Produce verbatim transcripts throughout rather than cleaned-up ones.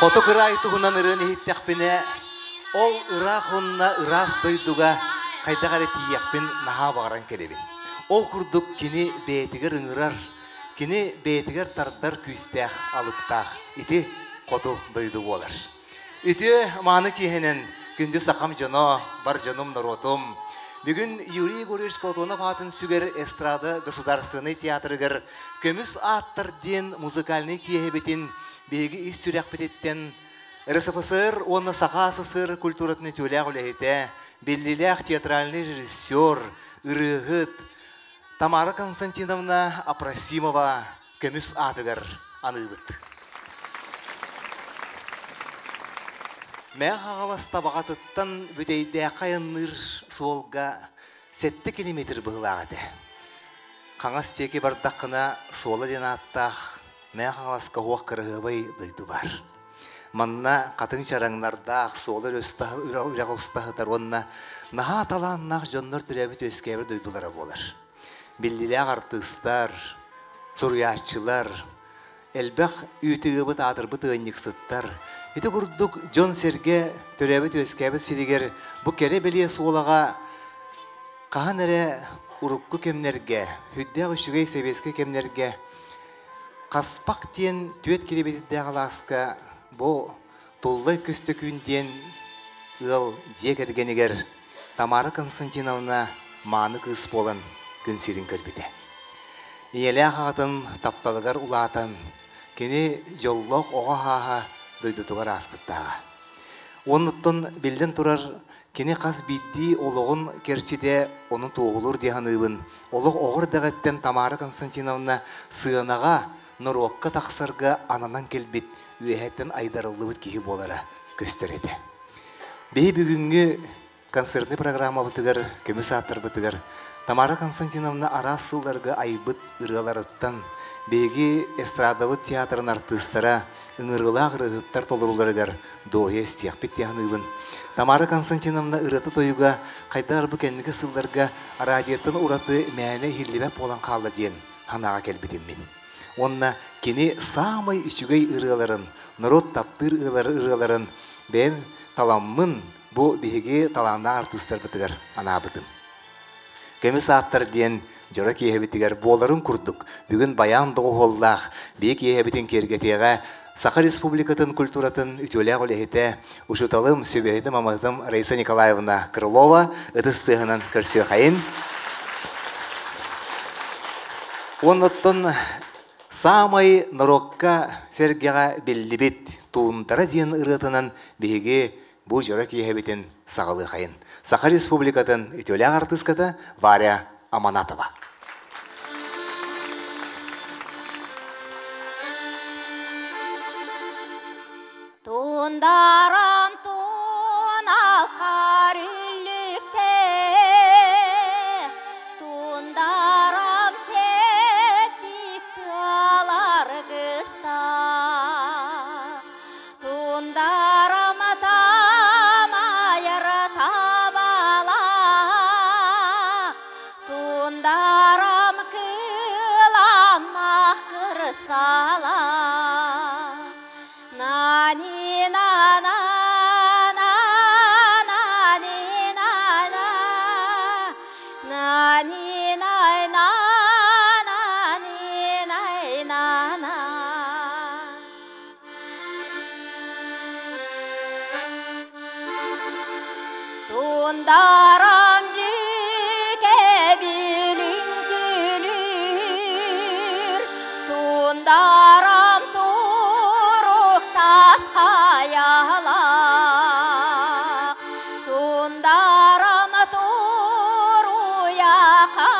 Хоток рай тугунан ирени хиттякпине, ол ира хунна ира стойдуга кайдагаре тиякпин наха багаран келебин. Ол курдук кини беетигер ыңырар, кини беетигер тардар күйстях алыптах, ити коту дойду болар. Ити маны кихенен күндү сакам жоно, бар жоном норотум. Бүгін Юрий Гуриш Платонов атын сүгер эстрада государственный театрыгер көміс аттар ден музыкальный киебетін беги из сүрәкпететтен РСФСР оны сақасысыр культуратны төләғ үләйті белліләқ театральный режиссер үрігіт Тамара Константиновна Апрасимова көміс атыгер аныбыт. Мәң ағаласта бағатыттан бөтейді қайыныр солға сәтті километр бұғылағады. Қаңас теке бардаққына солы ден аттақ, мәң ағаласқа оқ кірғыбай дұйды бар. Манна қатын шараңнардақ солы үрәқ ұстағытар онына наға таланнақ жонныр түрәбіт өскәбір дұйдылары болыр. Белділәғ артыстар, сұруячылар, әлбәқ үйтігібі татырбы түйінік сұттар. Ити күрдік Джон Серге төрәбіт өскәбі сирегер бұ кәрі біле солаға қаған әрі ұрыққы кемнерге, хүддәғы шүгей сәбескі кемнерге қаспақ ден төт керебетті ағаласқа бұ толлай күсті күнден ұл дек әргенігер Тамара Константиновна маны күз болын күн сирін көрбеді. Елі ағатын, тапталығар ұлатын, кені жоллық оға аға дойдытуғар аспыттаға. Оныттың білден тұрар, кені қаз бидді олығын керчеде оның тоғылыр дейін ұйбын. Олық оғыр дәғеттен Тамара Константиновна сығанаға, нұруаққа тақсарға ананан келбет, үйәттен айдарылы бұд кейіп олары көстереді. Бей бүгінгі концертні программа бұтығыр, көміс аттар бұтығыр, Тамара Константиновна арасылдарға айбыт ұрғаларыттан, беге эстрадавы театрын артыстара, ыңырғылақ ұрғыттар толыруларығар доя стияқпет яғынығын. Тамара Константиновна ұраты тойуға, қайдар бүкәннігі сылдарға радиеттің ұраты мәне херлебәп болан қалды дейін ханаға кәлбеден мен. Онына кені самай үшігей ұрғаларын, нұрот таптыр ұрғаларын, бән таламмын бұ беге таланна артыстар бұтығар ана бұтым. Көмі сааттар дейін жора кейхебеттігер боларын күрдік. Бүгін баян доғы қолдақ, бейк ехебетін кергетеға, Саха Республикатын культуратын үтеләғ үләйті, ұшыталым сөбейді мамадым Раиса Николаевна Крылова ұтыстығынан көрсе қайын. Оныттың самай нұрокка сергеға белдебет туындары дейін ұрытынан бейге бұл жора кейхебетін сағылы қайын. Саха Республикатын үтеләғ артыскаты Варя Аманатова. Тундарам тун алқар үлікте, тундарам чектік алар қыста, тундарам там айыр табала. Тундарам кыланнақ кырсалақ, на-ни-на-на-на-на-на-на-на, на-ни-на-на-на-на-на-на-на. Тундарам Tундарам туру яқа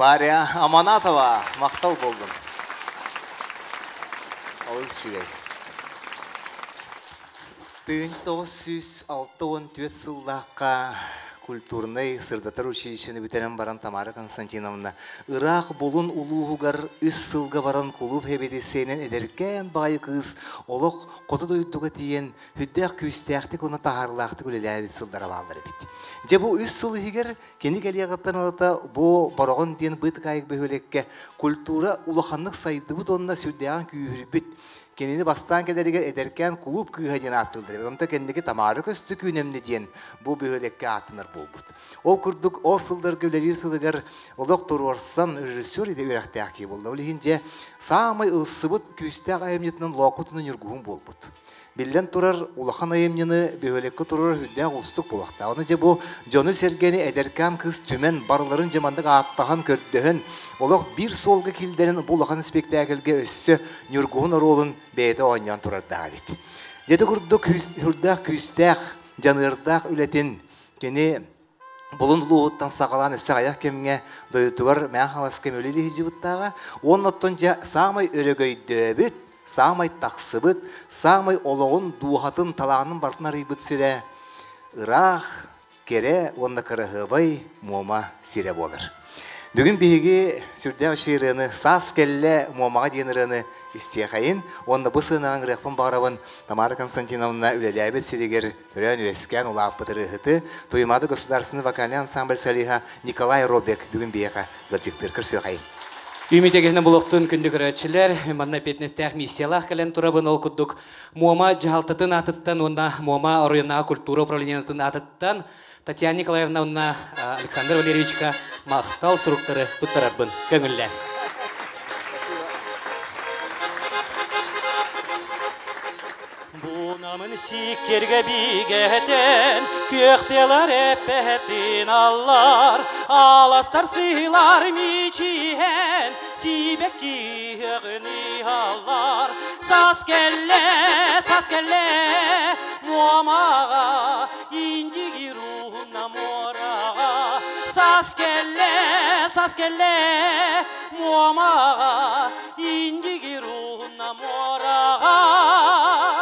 Пария Аманатова, мақтау болдым. Ауыз шегай. тысяча девятьсот шестьдесят шестинчи жылдаққа культурный сырдатар училищені бітенен баран Тамара Константиновна Ирақ болын улуғығар үс сылға баран кулуб хебедесейнен эдеркен бай кыз олық қоты дойыттығы тиен хүддәқ күйістәқті көні тағарлақты көлеләйді сылдара балдары бит. Же бұ үс сылы егер кені кәлі ағаттан алата бұ барағын ден бұт қайық бөлекке культура улаханлық сайды бұт онына сүрдеған күйірі бүт. Кенені бастан келеріге эдеркен кулуб күйгәден аттылдырып. Онда кенеге тамары көсті күйінемді дейін бұл бүйілекке аттынар бұл бұд. Ол күрдік ол сылдар көлелер сылығар олық тұру орсан режиссер еді өрәқті әке болды. Олығынде самай ұлсы бұд күйістәк айымнетінің лоқытының үргуын бол бұд. Билден турар улахан айымнені бүйілекке тұрар үддәк ұстық болақта. Оны же бұл жоны сергені эдеркен кыз түмен барыларын жамандық аттаған көрттігін олық бір солғы келдерін бұлахан спектакілге өссі нүргуын ролын бейді ойнан тұрар Давид. Деді күрдік үрдәк күйістәк жанырдақ үлетін кені бұлын луғыттан сағалан өссі аяқ кеміңе дойытуар мәң қалас кемөлі лихизи бұттаға. Оның оттонжа самай өрегөй дөбіт. Самай тақсыбыт, самай олығын, дуғатын, талағының бартына рейбіт сірі. Ирақ, кере, онына кіріғыбай, мома сірі болыр. Бүгін бейге сүрдәу шейріні, сас келі момаға дейініріні істеқайын. Онына бұсығынан ғырықпын бағырабын Тамара Константиновна үлеләйбет сірігер түрен өскен ұлап бұтыры ғыты. Тоймады государственный вокальный ансамбль салиға Николай Робек бүгін бейге ғырдіктір кірсөқайын. Үйметегінің бұлықтың күндік өрәтшілер, мәнна петнестәқ миссиялақ кәлін тұрабын ол күндік Мома жағалтатын атыттан, онна Мома Оруяна культура управленетін атыттан Татьяна Николаевна, онна Александр Валерьевичка мақтал сұруқтары тұттарабын көңілі. Бұнамын сикерге бігетін, көқтелар әппәттін аллар, аластар сыйлар мичиен, сибекки ғыны аллар. Сас келле, сас келле, момаға, индиги руғына мораға. Сас келле, сас келле, момаға, индиги руғына мораға.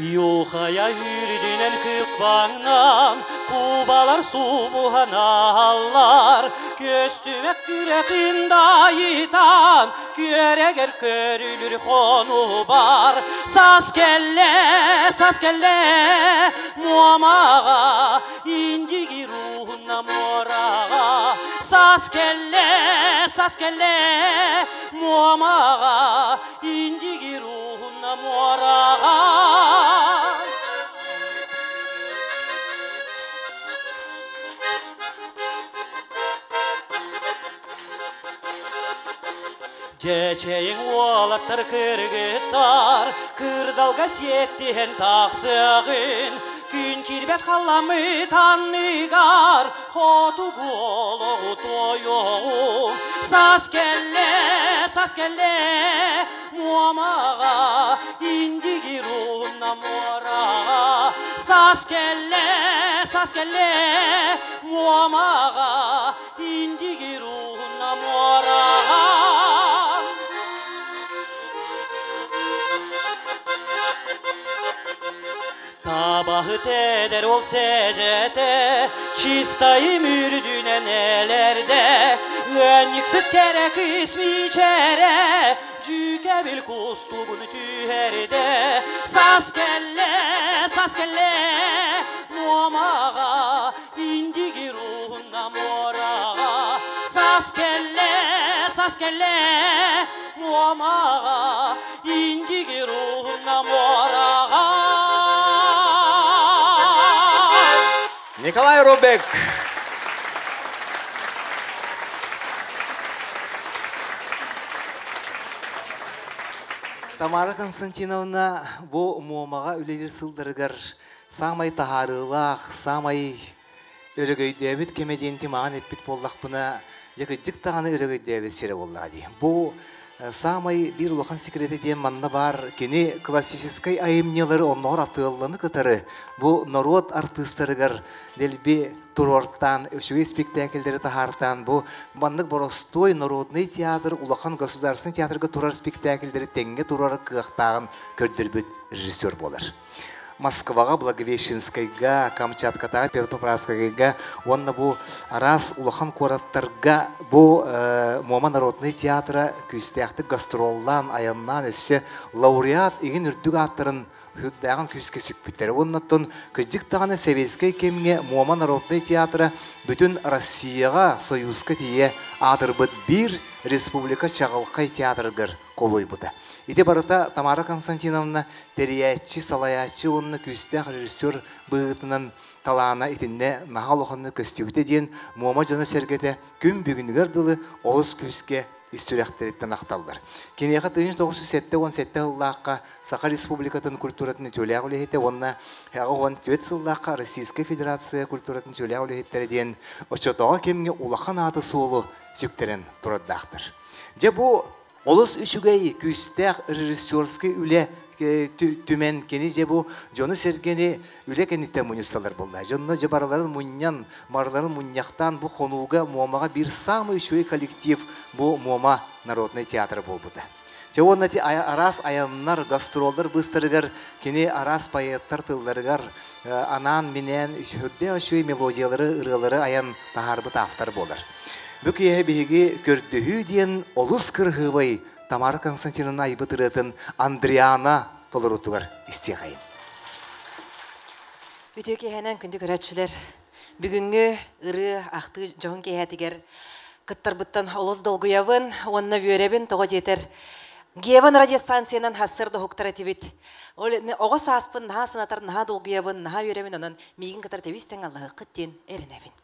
Юхая юрдинен кыпаңнам, кубалар сумуханалар, көстүмек күрәтін дайытан, көрегер көрілір хону бар. Сас келле, сас келле, момаға, индиги руғына мораға. Сас келле, сас келле, момаға, индиги руғына мораға. Жечейін олаттар кіргіттар, кырдалға сеттен тақсығын, күн кирбет қаламы таннығар, хоту голығы тойоғын. Сас келле, сас келле, момаға, индиги руғына мораға. Сас келле, сас келле, момаға, индиги руғына мораға. Табахыт эдер ол сэжэте, чистайы мürдünен элерде, өнніксіт керек ісмичере, жүкебіл кустугун түйерде. Сас келле, сас келле, момаға, индиги руғына мораға. Сас келле, сас келле, момаға, индиги руғына мораға. Николай Робек. Тамара Константиновна, бұл момаға үлелер сылдырғыр. Самай тағарылақ, самай өрігөйді әбіт кемеден тимаған әппет болдақ бұна. Жекіттік тағаны өрігөйді әбіт сері болдақ дейін. Бұл Самый бир лохан секрететием манна бар кини классической аимнелары оннор атылланы кытары. Бу народ артистерыгар делби турортан, эвшевей спектакльдери тахартан. Бу маннык боростой народный театр, улахан государственный театрга турар спектакльдери тенге турар кыактагын көрдүрбүт режиссер болар. Москвага, Благовещенскайга, Камчатката, Петропавловскайга, онна бу раз улахан кораттарга бу мома народный театра күстеахты гастроллан аяннан өссе лауреат иген үрдүк аттарын хүддаган күске сүкпүттер. Оннаттон күздиктаганы Советский кемге мома народный театра бүтүн Россияга союзка тие адырбыт бир республика чагылкай театргыр колойбута. Ите барыта Тамара Константиновна териячи салаячи онны күстеах режиссер быытынан талаана итинне нахалоханны көстүбүтэ диэн мома жана сергете күн бүгүнгөр дылы олус күске истүрәхтереттен ақталдар. Кенеға тысяча тоғыз жүз сексен сетте ыллаққа Саха Республикатын культуратын төлі әулеетті, онына тысяча тоғыз жүз сексен төрт ыллаққа Российская Федерация культуратын төлі әулееттерден ұшытаға кемге улақан аты суылы сөктерін тұраддақтыр. Де бұл олыс үшігей күстәқ режиссерский үлі түмен кені же бұл жоны сергені үлі кәнеттен мұнысталар болды. Жонына жабараларын мұннан, марыларын мұннақтан бұл қонуға муамаға бір самы үшуі коллектив бұл муама народный театр болбыды. Жауыннаты арас аяннар, гастролдар бұстырығар, кені арас паеттар тылдарығар, анан, менен, үші үшуі мелодиялары, ұрылары аян тағарбыт автар болыр. Бүк ехе бейге көрдігі дейін олыс кірғывай Тамара Константиновна айбытырытын Андриана толырутугар истеғайын. Үтеке хәнән күнді көрәтшілер, бүгінгі ұры ақты жоғын кейәтігер, күттарбыттан олыз долгуявын, онына бүйеребін тоғы жетер. Геван радиостанциянан хасырды хуктаративит. Оғыс аспын, наға сынатар, наға долгуявын, наға бүйеребін, онын мейгін күттартевистен Аллағы күттен әрінәвін.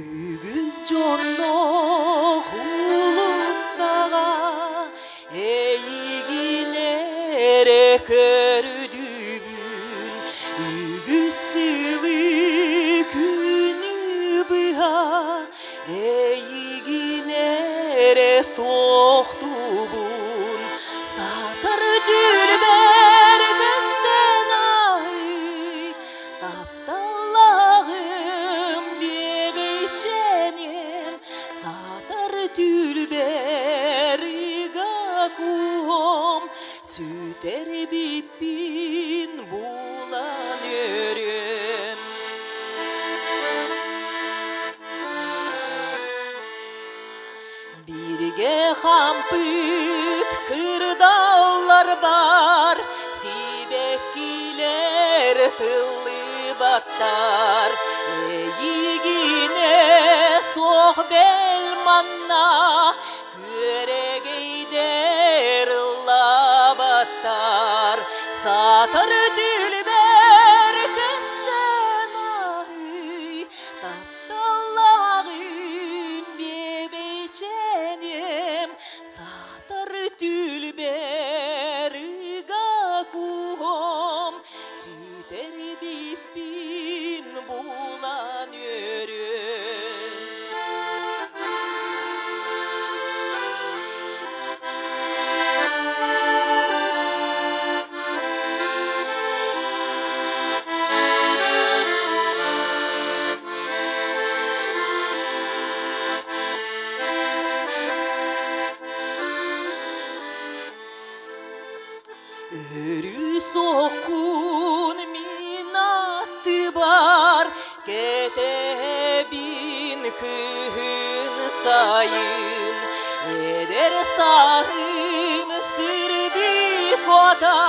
Үгіз жоно құлысаға, әйгіне әрі көрдімін. Үгіз сылы күні бұға, әйгіне әрі соқтуғын. Сатар дүрбәр бәстен ай, тапталағым бебе. Сатар түлбәріға куғым, сүтер біппін болан өрін. Бірге қампыт кырдаулар бар, себеккілер тылы баттар, әйгіне соқ бәр. Манна көрегейдер лабаттар сатыр дүлбәр көстен ай тапталағын бебеченем сатыр дүлбәр ғақуғым сүйтер біппін болан өрі. Сағын сүрді қота,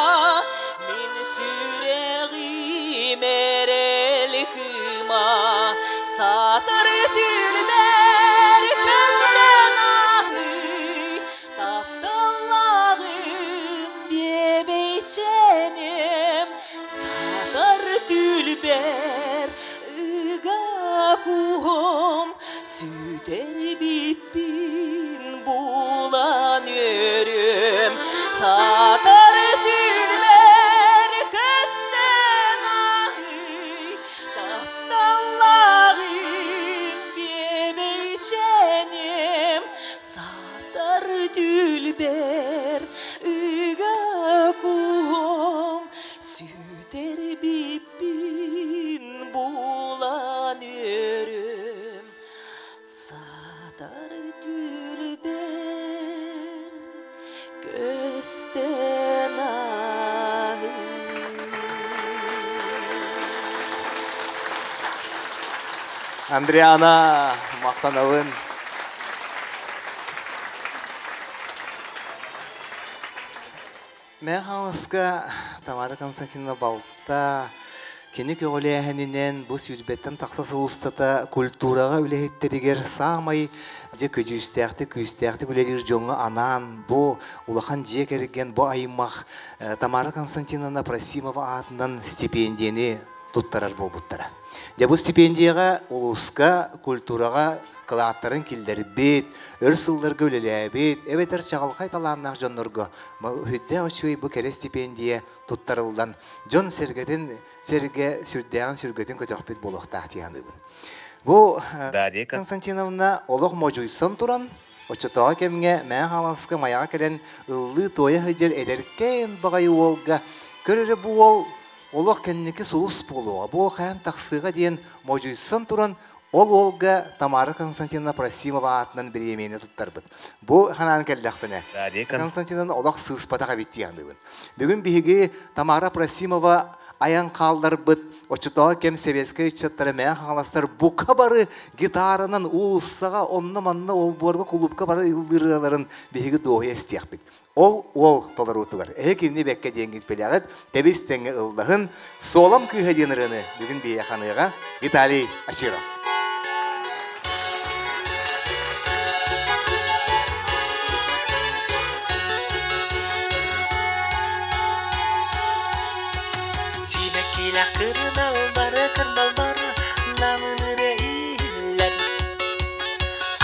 мен сүрегім әрелі күма. Сатыр түлбәр көстен ағын, тапталағым бебеченем. Сатыр түлбәр үға куғым, сүтер біппін. All I knew. Dülber ügakum süter bibin bulanırım sadar dülber gösten ahim. Andriana Mahtanav'ın Мен ханысқа Тамара Константиновна Балта кенек өғілеғінен бұл сүйдібеттен тақсасы ұстата культураға өлеғеттерігер самай де көзістіяқты көзістіяқты көлелер жоңы анан бұл ұлақан же керген бұл аймақ Тамара Константиновна Просимова атынан стипендияны тұттарар бұл бұттара. Де бұл стипендияға ұлысқа культураға Кылааттарын келдер бет, өрсылдырғы өлелі бет, әбетір чағылқай таланнақ жонырғы. Үдді өшуі бұл кәрі стипендия тұттарылдан. Жон сергетін, серге сүрдіян сүргетін көтіқ бет болуқта ақтияны бұл. Бұл Константиновна олық мөжуйсын тұран, өтшітаға кемге мән қаласқы маяға керен ұлы тойы ғыдер әдеркен бағай олға. Көрірі бұл ол олық кәннекі сұлыс болуға. Бұл қаян тақсыға дейін мөжуйсын тұран, Ол олға Тамара Константиновна Просимова атынан беремені тұттар бұд. Бұл қанан кәлдіқ біне. Константиновна олақ сығыспатаға бетті аңды бұд. Бүгін бігі Тамара Просимова аян қалдар бұд. Өтшітаға кем севеске үтшеттері мәң қаңластар бұқа бары гитарынан ұлысаға онны-манны ол бұларға құлыпқа бары үлдіраларын бігі доғай әстияқ бет. Ол ол толар ұты бар. Әйі кеміне бәкке денгіз бәліғат, тәбестенгі ұлдағын солам күйе деніріні бүгін бейе қаныға Виталий Аширов.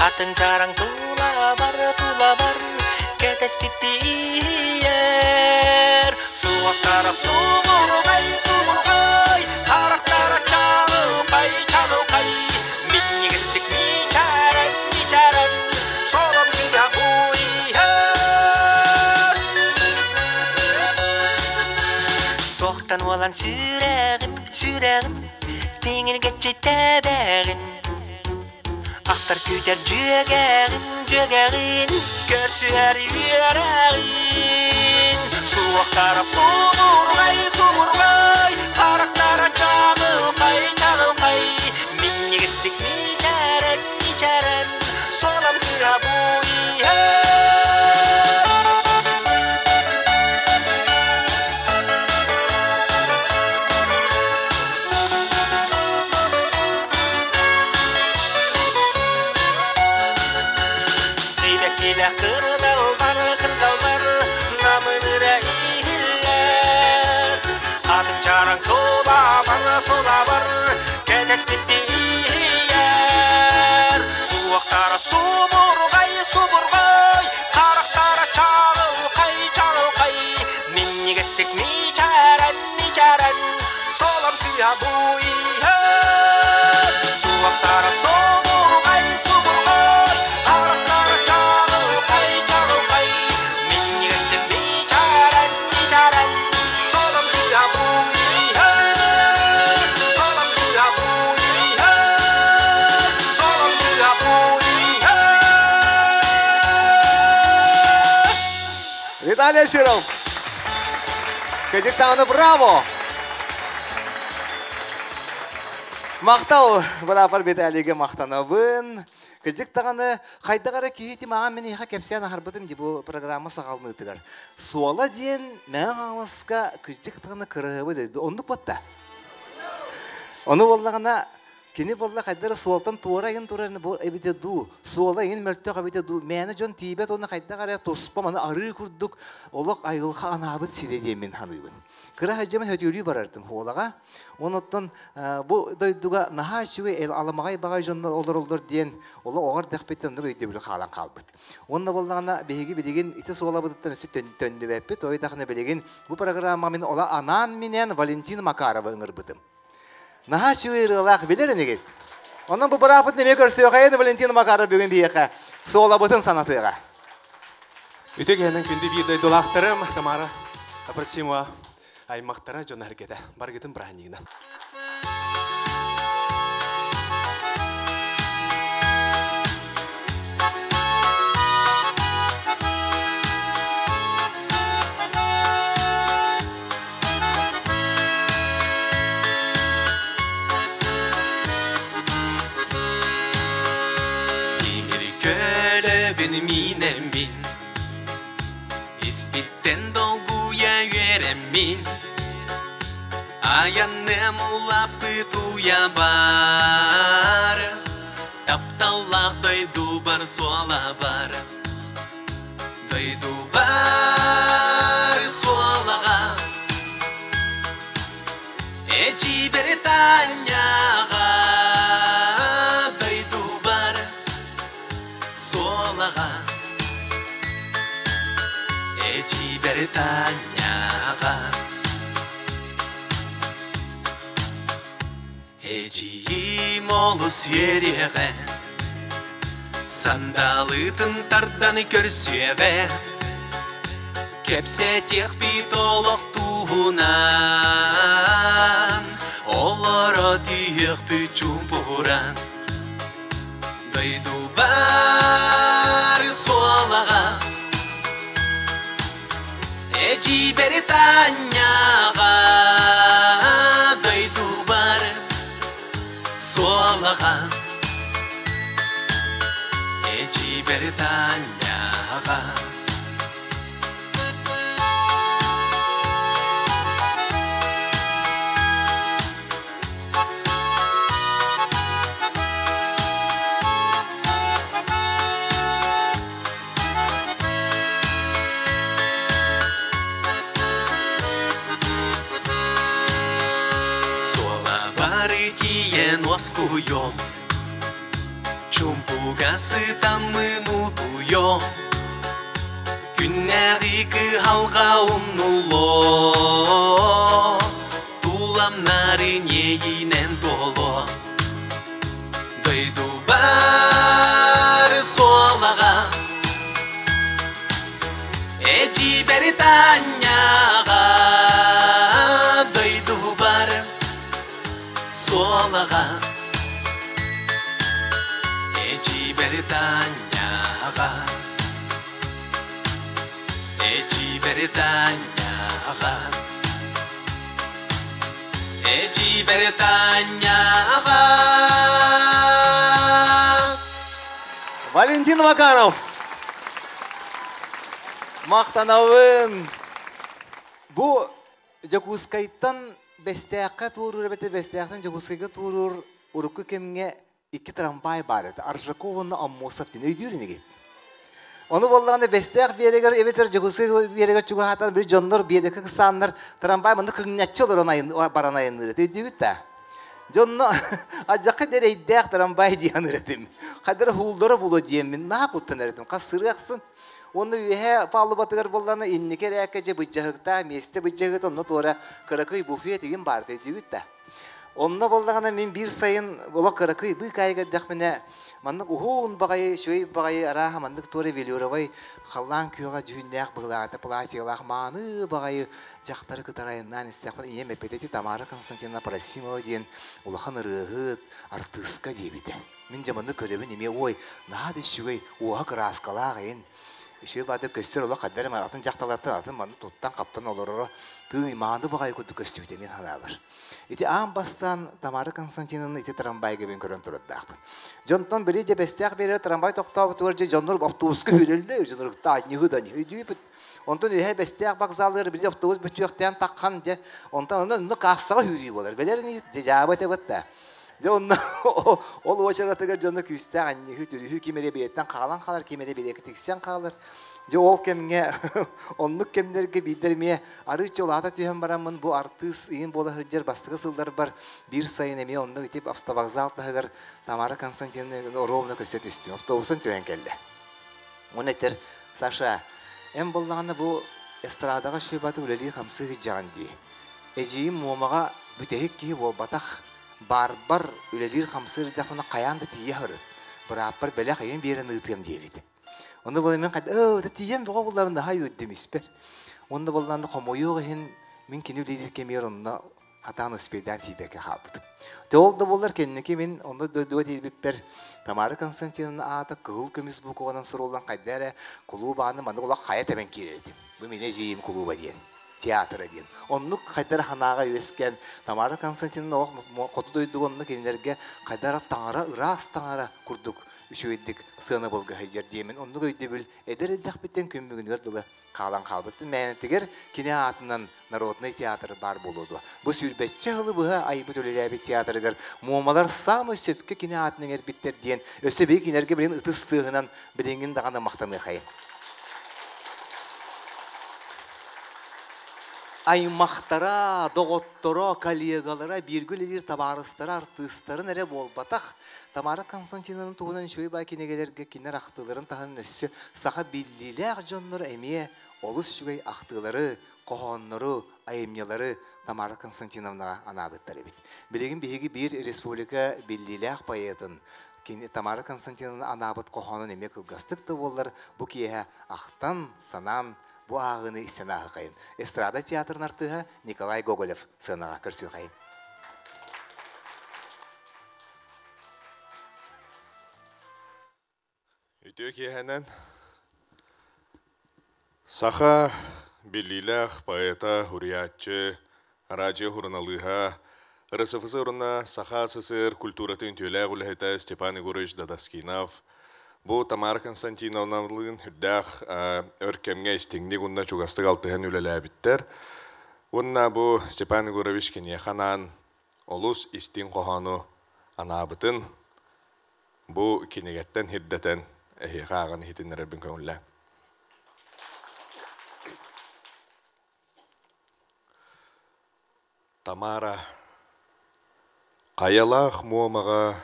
Атын жараң тула бар, тула бар, кәтәс біттейер. Суғақтара суғырғай, суғырғай, қарақтара чағылғай, чағылғай. Мен негістік не жаран, не жаран, солым күнгі қойыр. Тоқтан олан сүрәғім, сүрәғім, теңін кәтчі тәбәғін. Ақтар көйтер жөгәрін, жөгәрін, көрші әрі өрәрін. Суақтара суғырғай, суғырғай, қарақтара чағылғай, чағылғай. Мен негістік не жаран, не жаран, солам күра бойын. Виталий Аширов, Кадиктауна, браво! Мақтау, бұрапар Виталийге мақтанабын. Кадиктауна, қайдағары кейті маған мені еға кәпсиян ағарбытын дебу программа сағалыны өттігір. Суала дейін мәң ағылысқа Кадиктауна күрігібі дейді. Ондық бұтта. Оны болдағына, кені болда қайдары суалтан туара ең турарын әбіте ду, суала ең мөлттіғ әбіте ду. Мәні жон тейбет оны қайдағар әр тоспа, маны ары күрдік, олық айылға анабыт седеден мен ханыбын. Кыра әжемен өтеулі барардым олаға. Оныттан бұл дойдуға наға үшігі әл аламағай бағай жонлар олар-олар дейін, олар оғар дәқпеттен ондығы өйдебілі қалан қалбыт. Онында болдағына бейгі білеген, иті суала бұдыттан үсі төнді бәппет, ойдақына білеген, бұл программа мен ола анан менен Валентин Макарова ыңырбыдым. Наға шүйірі ұлақ білерін егет. Оның бұл бұрапыт неме көрсі өғайын Валентин Макаров бүгін бейіқі. Соғылабытын санатыға. Үтегенің күнді бейдей долақтырым, Тамара, апырсима, аймақтара жон әргеді, бар кетін бұрайынығынан. Темір көлі бін минем бін, Испиттен долгуя веремин, а я не мулапы туя бар, тапталах дойду бар суалавар, дойду бар суалага, эти беретаньяга, дойду бар суалага. Эти бертаняга, эти имолус вереге, сандалы тынтардан көрсеге, кепсе тех битолок тугунан, олоро тиех пичумпуран, дойду бар солага. Эти беретаньяга, дойду бар солага, эти беретаньяга. Москуем, чумпугасы там минутуем, күннәрігі алға умнуло, туламнары негінен толо, дойду бар солаға, эти беретаньяға, дойду бар солаға. Британьяга, эти Британьяга, эти Британьяга. Валентин Макаров, мақтанауын. Бу жакускайтан бестеяққа туырыр, бәті бестеяқтан жакускайға туырыр, ұрыққы кемге Икки трамвай бар еді, Аржакованы аммосаптен өйдеуірінеге. Оны болдағында бәстіяқ бейелігер, әбетер жүгісі бейелігер жүгі хатан бір жонлар, бейелігі қысанлар, трамвай мұнды күңнәтші олар баран айын үйреті, өйдеуіт та. Жонны ажаққа дәрі әйдіяқ трамвай дейін үйретім. Қадыр хулдары болу дейін мен, наға құттан үйретім, қас сырғақсын. Оны өйе палы батығар болдағында иннеке рәкәже бұджағықта, месте бұджағықта, оны тұра қырақы бұфет еген барды, өйдеуіт та. Онна болдағына мен бір сайын олақ қарақы бұл қайға дәқміне маңның ұғуын бағайы, шөй бағайы араға маңның торы велеуравай қалан көңға жүннәқ бұғылағында платиялақ маңы бағайы жақтары күтарайыннан істіяқпын ең мәпететі Тамара Константиновна Парасимова дейін олақын ұрығыт артысқа дебеді. Мен жаманны көребін еме ой, нағады шөй оғақ расқалақ ең. Үші бады көстер олақ қаддары маратын жақталатын атын маңның тұттан қаптан олырыры түй маңды бағайы көтті көстеуде мен хана бар. Эти амбастан Тамара Константиновна эти трамвайга бен көрін тұрыддақпын. Жонтон біле де бәстіяқ берер трамвай тоқтауы тұр же жонлар автобусқа үйрелі, жонлар тағыны ғыдан үйдейбіт. Онтан үйе бәстіяқ бағзалыр, бізде автобус бүтіяқтен таққан де, онтан оны қақсаға үйдей болар. Бәлерін жабыт әбітті. Ол өшіратығыр жонлар күйісті ағанны үйдейі кемере білеттен қалан қалар, кемере білекі тексен қалар. Ол кемге, онлық кемдерге бейдерме, арычы олағата түйен барамын, бұ артыс, ең болы ғырдер, бастығы сылдар бар, бір сайын әме онлық етіп автовағзалтығығыр Тамара Константиновна ровны көсет үстім, автобусын түйен келді. Оны әттер, Саша, әм болдағаны бұ эстрадаға шөйбаты өлелі қамсығы жанды. Әжейім омаға бүтәйік кейі ол батақ бар-бар өлелі қамсығы қаяңды тие ғырып, бұра аппар бәлі қайын берін ұйтығым дейведі. Onda bala men qad o tatiyem qobullarinda hayut demisper. Onda balanda qomoyuq hin men kini lider kemeronna hatan spedan tibeka habdı. Tolda bollar kenneki men onda dödöti bipper Tamara Konstantinovna ata kul kemis bu qonan suruldan qaydara klubani men ola hayata ben kirerdim. Bu menejim kluba diyen. Театр один. Он ну кайдар ханаға өскен Тамара Константиновна оқ қоты дойдығынны келінерге қайдара таңара, ұрас таңара күрдік, үшеуеддік сыны болғы хайжер деймін. Онны көйді біл, әдер-әддәқ біттен көмбігін өрділі қалан қалбытты. Мәнеттігер кене атынан народный театр бар болуды. Бұ сүрбәтчі ғылы бұға айбы төлеләбі театрығыр. Муамалар самы сөпкі кене атының әрбеттер дейін. Өсебе кенерге бірін ұтыстығынан бірінген дағаны мақтаны қайын. Аймақтара, доғоттора, коллегалара, бергілер табарыстара, артыстары нәре болбатақ. Тамара Константиновна туғынан шөй бай кенегелерге кенер ақтыларын тағын өсі саға беллілі ақжонлар әме олыс шөгей ақтылары, қоғанлары, айымнелары Тамара Константиновнаға анабыттар әбет. Білеген бейгі бір республика беллілі ақпайыдың. Тамара Константиновна анабыт қоғанын әме қылғастықты болар, бұ кеға ақтан, санан, Бу ағыны сенаға қайын. Эстрада театрын артыға Николай Гоголев сенаға көрсін қайын. Үтеу кейхәнен Саха беліліғ поэта, хуриятчы, раджи хурналыға РСФСР урна Саха СССР культуратын тюләғ үлхәті Степан Егорович Дадаскинов Бу Тамара Константиновналыгын үрдәх өркемге істіңдік ұнна чуғастық алтығын үлелі әбіттер. Ұнна бұ Степан Егорович кенеханан олыс істің қоғану анабытын бұ кенегеттен хиддәтен әйіға ағын хитінер әбін көңілі. Тамара қаялақ муамаға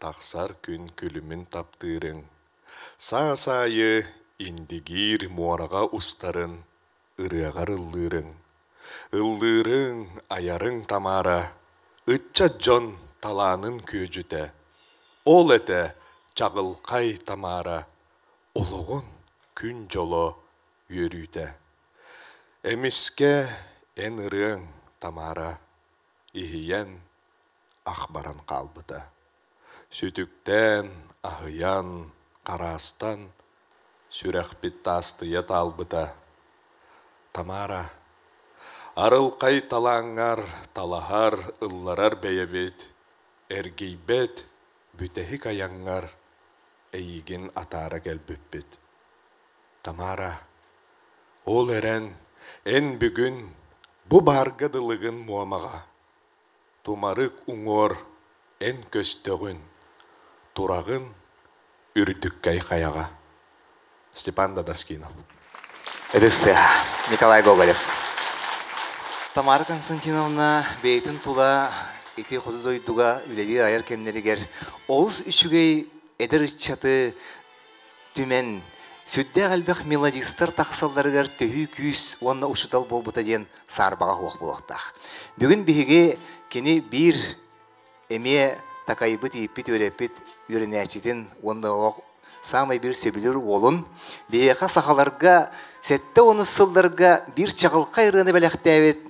тақсар күн күлімін таптырын. Са-сайы индигир муараға ұстарын, ұрығар ұлдырын. Үлдырын, аярын Тамара, үтча жон таланын көжіті. Ол әті чағылқай Тамара, олығын күн жолы өріті. Әміске ән ұрың Тамара, ихиян ақбаран қалбыты. Сүтіктен, ағыян, қарастан, сүрәқпет тастыя талбыта. Тамара, арылқай талаңар, талахар, ұлларар бәйебет, әргейбет, бүтәхік аяңар, әйеген атары кәлбіппет. Тамара, ол әрән, ән бүгін, бұ барғыдылығын муамаға. Тумарық ұңор, ән көстігін. Турағын үрдіккай қаяға. Степан Дадаскинов. Эдесте, Николай Гоголев. Тамара Константиновна бейтін тула еті құды дойдуға үлелер айар кемнерігер. Олыс үшігей әдір үшчаты түмен. Сөдді ғалбақ мелодистар тақсалдарығар түйі күйіс онына ұшытал болбыта ден сарбаға оқ болықтақ. Бүгін бейге кені бір әме такайбыт еппет өреппет үрінәчетін онда оқ самай бір сөбілер олын, бейеқа сақаларға, сәтті оны сылдарға бір чағылқай рыны бәләқті әвет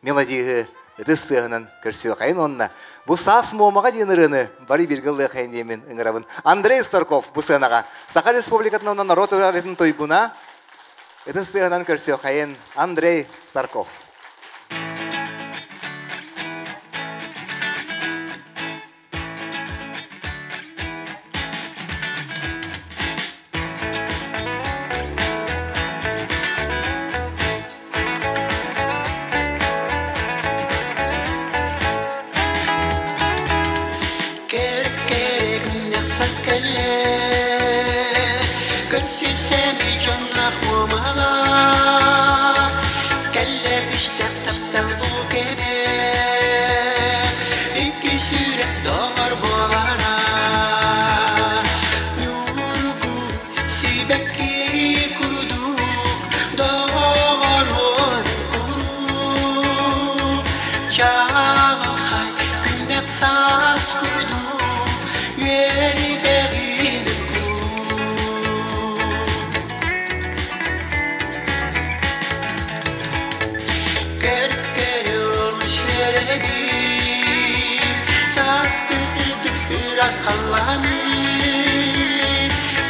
мелодиғы үдістығынан көрсеу қайын онына. Бұ саас муамаға дейін рыны, бары бергілі қайын деймен ұңырабын. Андрей Старков бұ сығынаға. Сақа Республикатына онына народ өрәретін тойбуна үдістығынан көрсеу қайын Андрей Старков. Кәлі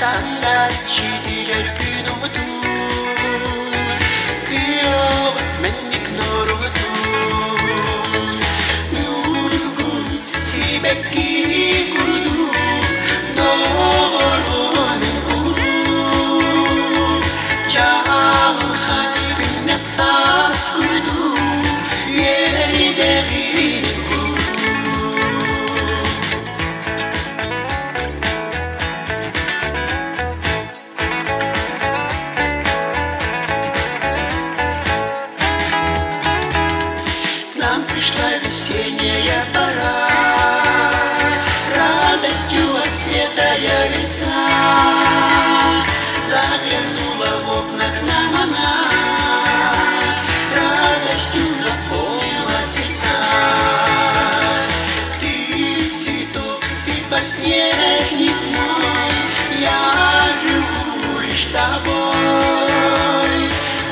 sandal 시리얼 그 놈의 둘 귀여워 맨니 그 너로의 둘 누르군 시백기 구두 널 원하는 구두 자우하니 그냥 사스 구두 예리 대리 Пришла весенняя пора, радостью отсветая весна. Заглянула в окна к нам она, радостью наполнила сердца. Ты цветок, ты подснежник мой, я живу лишь тобой,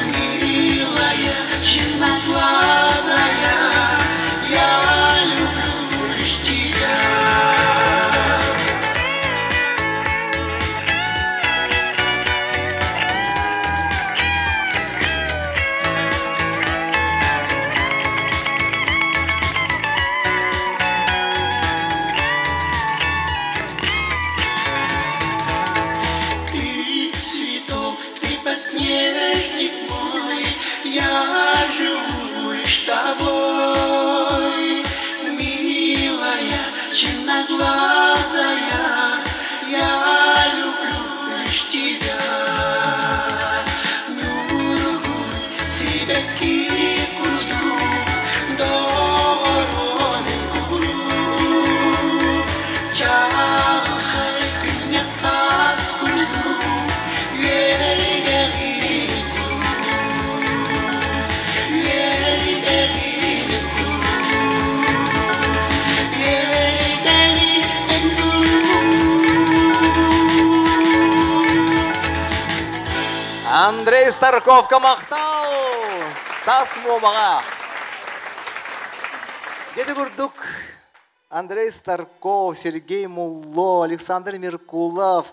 милая, черноглазая. Снежник мой, я живу лишь тобой, милая, черноглазая, я люблю лишь тебя. Нюргун, сибирский курю, дорогой курю, чахай к мне соскую. Андрей Старков Камахтау, Сасмобага. Деди Бурдук, Андрей Старков, Сергей Мулло, Александр Меркулов.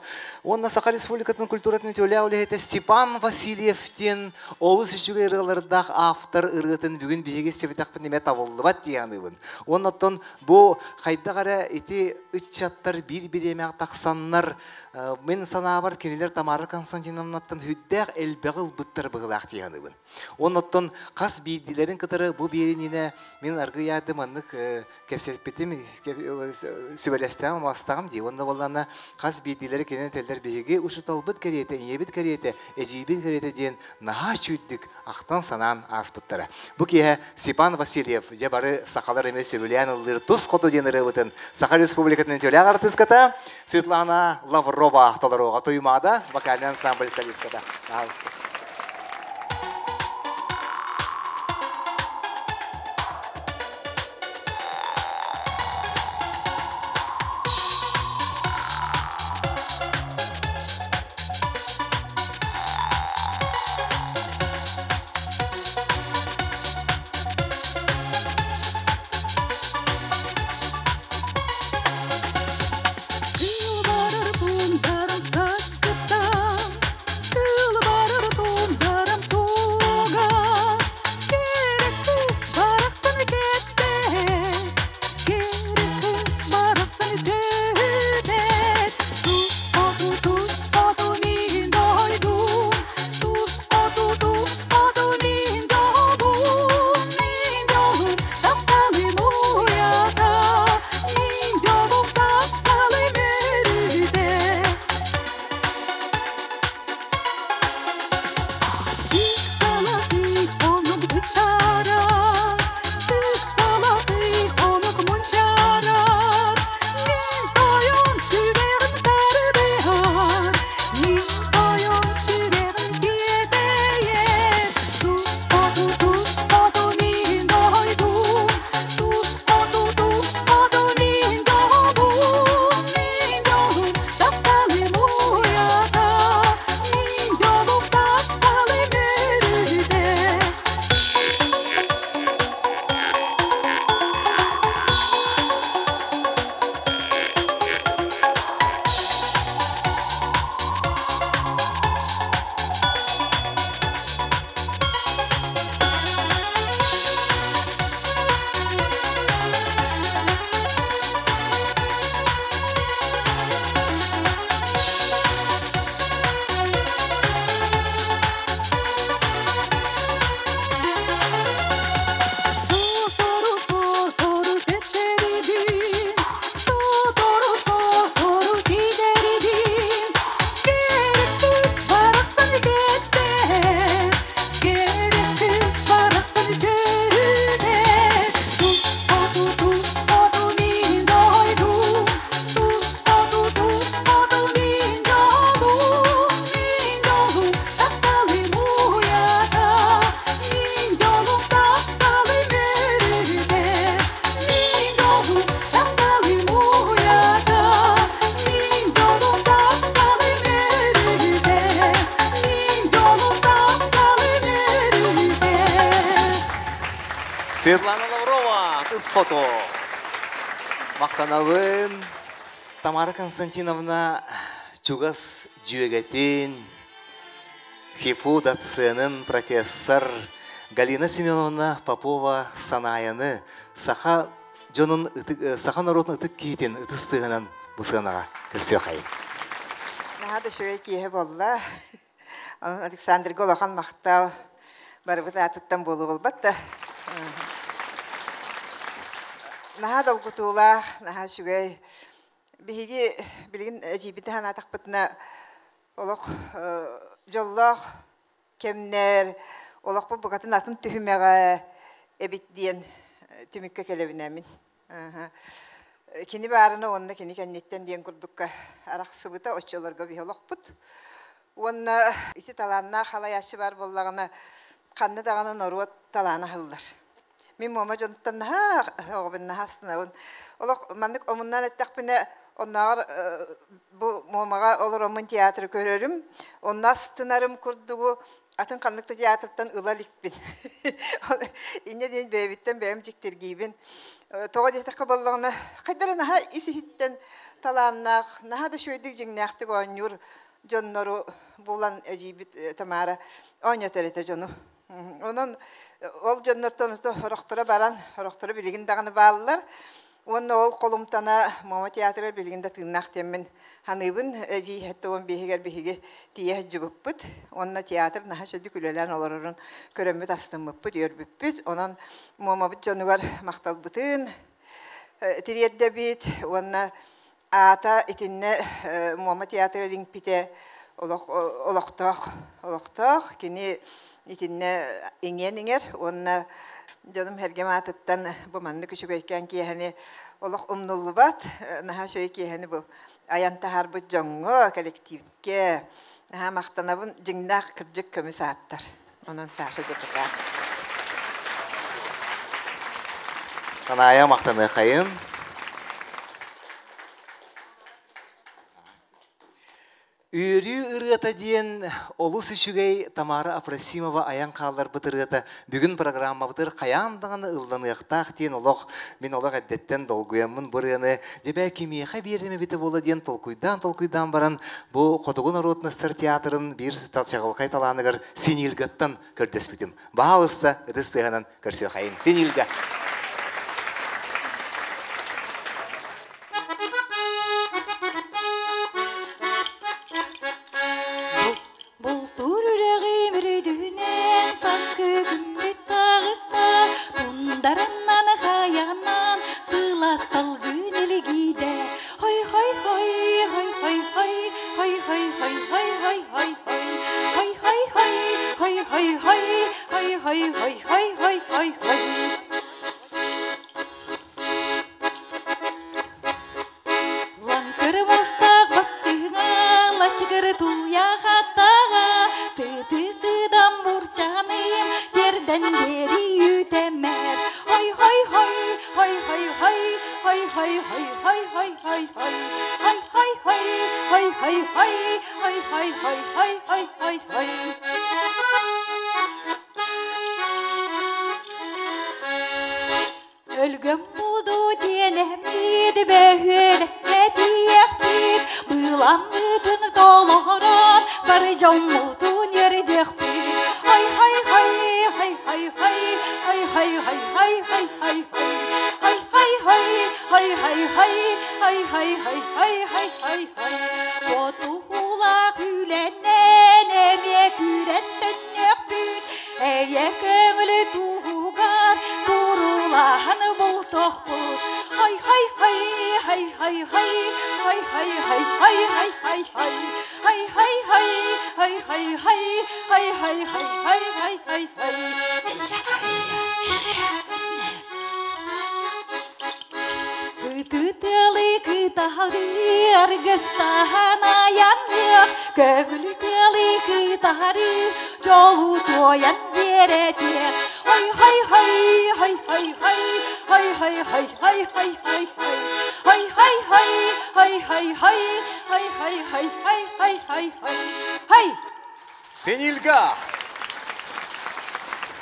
Он на Сахар Республикатын культуратын өтеулі это Степан Васильевтен, олыс үшігі ырғылардақ автор ырғытын бүгін бейге степетақпын неме табылдыбат дейгеныбын. Он оттон бұл қайдағара эти үт чаттар бір-біреме тақсаннар. Мен санабар кенелер Тамара Константиновнаттан хүддәқ әлбәғыл бұттар бұғылақ дейгеныбын. Он оттон қас бейділерін кітары бұл берініне мен арғы ядым анық кәпсетпетім, сөбелестіғам, амаластығам дей. Онда болдана қас бейділері кенен тәлдер беге ұшыталбыт кәреті, ебіт кәреті, әжейбіт кәреті дейін наға чүйдік ақтан санан аспыттары. Бұ кеге Степан Васильев, де бары Сақалар емес Өліян ұлыр тұз қоту денірі бұтын Сақар Республикатының төліғ артыската Светлана Лаврова толаруға тұймада вокальный ансамбль солистката. Thank you. Светлана Лаврова, Исхоту. Мақтанауын, Тамара Константиновна, Чугас Джуегатин, Хифу доценен профессор, Галина Семеновна Попова Санаяны, Саха Джонун, Саха народных тыкитин, Тыстыганан, Бусганага, Кирсехай. Нагады шуекие болла, Александр Голохан мақтал, Барбата аттан болу болбатта. Нахад алгутулах, нахад шугай. Биги билин жибитаха натахпатна олох жоллох кемнер олох богатын атын түхмеге эбит диен түмүккө келебинемин. Кини баарына онна кини кеннеттен диен курдукка араксыбыта оччолорго биолохпут. Онна ити таланна халаяшы бар боллагына канны даганы норуат таланы хылдар. Мен мома жонтан ха огбен хасна он олог мандык омуннан эттекпине оннар бу момага олромун театр көрөрүм. Оннан стынарым курдугу атын кандыкта театрдан ылаликпин. Инне ден бебиттен бем жиктергибин. Тога жетекке боллогуна кайдарына ха иситтен таланнак нахада шөйдик жиңнактык онюр жоннору булан эжибит Тамара ойнотерете жону. Onun ol cennetden roktara baran, roktara bilgin dağını bağlılar. Onun ol kolumtana mama tiyatrolar bilgin de tırnaktemin hanıbın cihatta on bihiger bihige tiyah cıbıpbıt. Onunla tiyatr naha şöyle külelen olurun körümü tastım bıpbıt, yor bıpbıt. Onun mama bit canıgar maktal bıtın, tiriyette bit. Onunla ata itinne mama tiyatrolar linkpite olak olaktak, olaktak. Kini İtinne ingen inger, onun canım her cemaatten bu manlı küçükken ki hani olak umnullu bat, naha şöyle ki hani bu ayanta harbu cango kolektif ki naha maktanabın cindak kırcık kömüsatlar, onun sahşede kadar. Kanaya maktanı kayın. Үйрі үргіта дейін олыс үшігей Тамара Апрасимова аян қалдар бұтырғыта бүгін программа бұтыр қаяндығаны ұлдан ұяқтақ дейін олық мен олық әдеттен долгуямын бұрғаны дебе кеме қаберіме беті болы дейін толкуйдан толкуйдан баран бұ қотығын аротыныстар театрын бір сатшағыл қайталанығыр сенелгіттен көрдес бітім. Бағалысты үдістіғанын көрсе қайын. Сенелгі.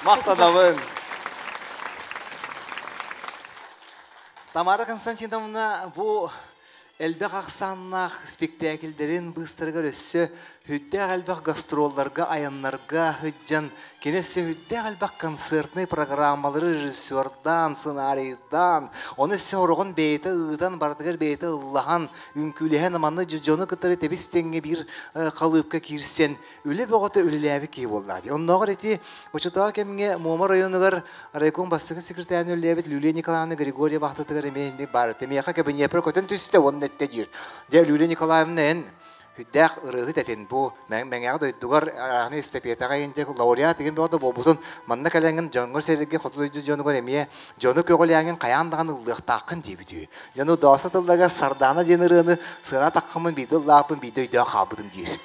Мақтанауын Тамара Константиновна, бу элбек ақсаннақ спектакльдерін быстырғыр өссі, үддәк әлбек гастролларға, аянларға үдден, кенесі үддәк әлбек концертный программалары режиссердан, сценарийдан, оны өссі ұрығын бейті ұйдан, бардығыр бейті ұллаған, үнкіліген аманы жүджоны күттірі тәбістенге бір қалыпқа керсен, үлі бұғыты үліләві кей болады. Оннағыр еті, ұшытаға кәмінге Муамар районығыр райком бастығы секретаряны үліләві Люлия Николаевна Григория Бахтатығыр еменде бары. Темеяқа кәбіне пір көтін түсті, Люлия Николаевна Хүддәк ұрығы тәтін бұ, мәңәңәң дойдығар ағаны істепетаға ендек лауреат деген бұғады болбұтын, манна кәләңін жаңғыр сәрігі құтылыйды жоны көрімее, жоны көғіләңін қаяндығаны ұлықтақын дейбі дүй. Жоны даусы тұлдаға сарданы деніріні сыра таққымын бейді лапын бейді өйді қабыдым дейір.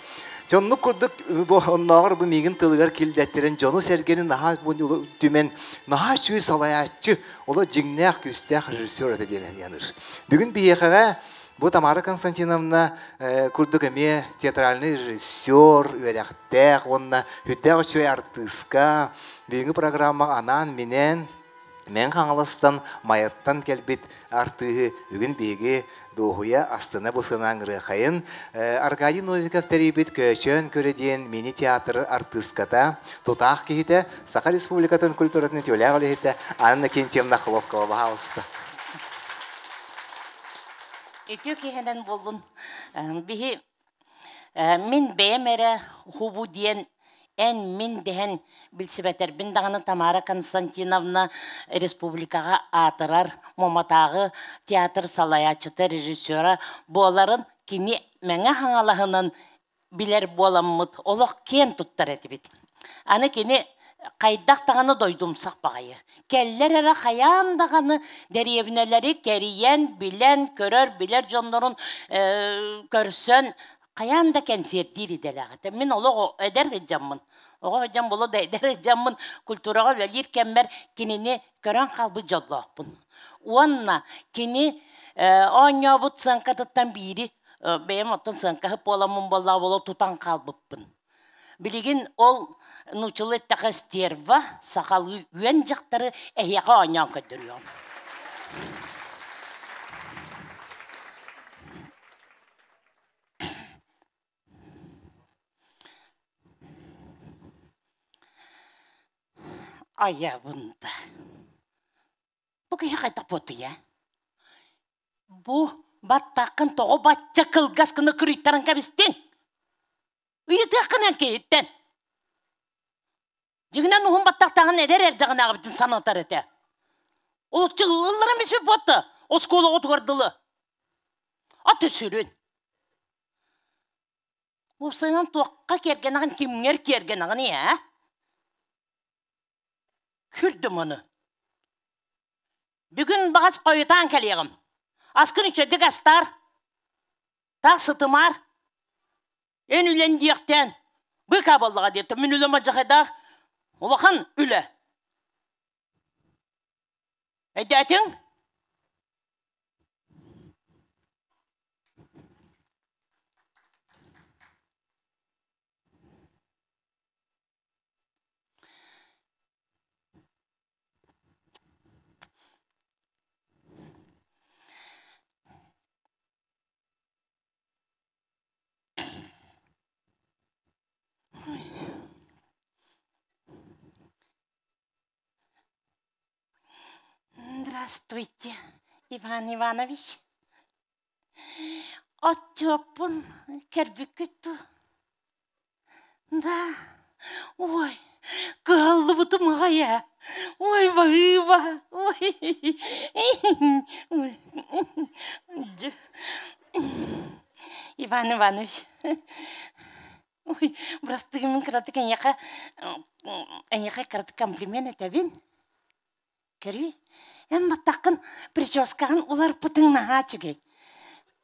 Жонны күрдік ұнағыр бұл мегін тылығар келдеттерін, жоны сәргенін наға түмен, наға шүйі салаячы, олы жиңнәқ көстәқ режиссер әдедерін яныр. Бүгін бейеқаға Бу Тамара Константиновна күрдігіме театральный режиссер, үйрәқтәк, онына үттәк үші артыска, бүйінгі программа анан менен, мен қаңылыстан, майыттан кәлбет артығы үгін бейге доғуя астыны бұсынан ғырықайын. Аркадий Новиков тәрейбет көшен көреден мені театры артыската, тотақ кейті, Сақа Республикатын культуратын тәуләғі өлігіті Анна Кентемна Хлопка олыға алысты. Өтек еңен болдың. Бігі, мен бәйім әрі хубу дейін, ән мен дейін білсібәтір. Бін дағаны Тамара Константиновна республикаға атырар, моматағы театр салаячыты режиссера боларын кені мәңі хаңалағынан білер боламмыд. Олық кен тұттар әтібет. Аны кені қайдақтағаны дойдымсақ бағайы. Кәлілер әрі қаяндағаны дәребінелері кәриен, білен, көрер, білер жондарын көрсен, қаянда кәнсер дейір еделіғаты. Мен олығы әдер ғыджамын. Оғы ғыджам болады әдер ғыджамын. Культураға өлер кәмбер кеніне көрен қалбы жолуақпын. Онна кені оңя бұд саңқатыттан бейірі, бәйім оттан саңқақып боламын болла болу тұтан қалбыппын. Білеген ол нучылы тәқі стерва, сақалы үйен жақтары әйеға анян көдірген. Ая бұнда. Бұл күйе қайта бұты, е? Бұл баттақын тоғы батча қылғас күні күрейтарын кәбістен. Үйді қынан кейттен. Жүгінен ұғын баттақтағын әдер әрдіғын ағыбдың санатар әті. Ол жылылырым есіп бөтті. Ол сколы ғытғырдылы. Аты сүрін. Өпсайынан тоққа керген ағын кемгер керген ағын, е? Күрдім оны. Бүгін бағас қойытан кәлеғім. Асқын үші дегастар, тақсытымар, Ән үлен дейіктен, бұқ абалыға дейті, мен үлі мажықайдақ, ұлақын үлі. Әді әтің? Здравствуйте, Иван Иванович. Отчёпун кербикету. Да. Ой, голову-то моя. Ой, воива. Ой. Иван Иванович. Ой, просто мне кратко неха, неха кратко комплимент авин. Кери. Әм баттақын прическағын олар бұтыңнаға жүгей.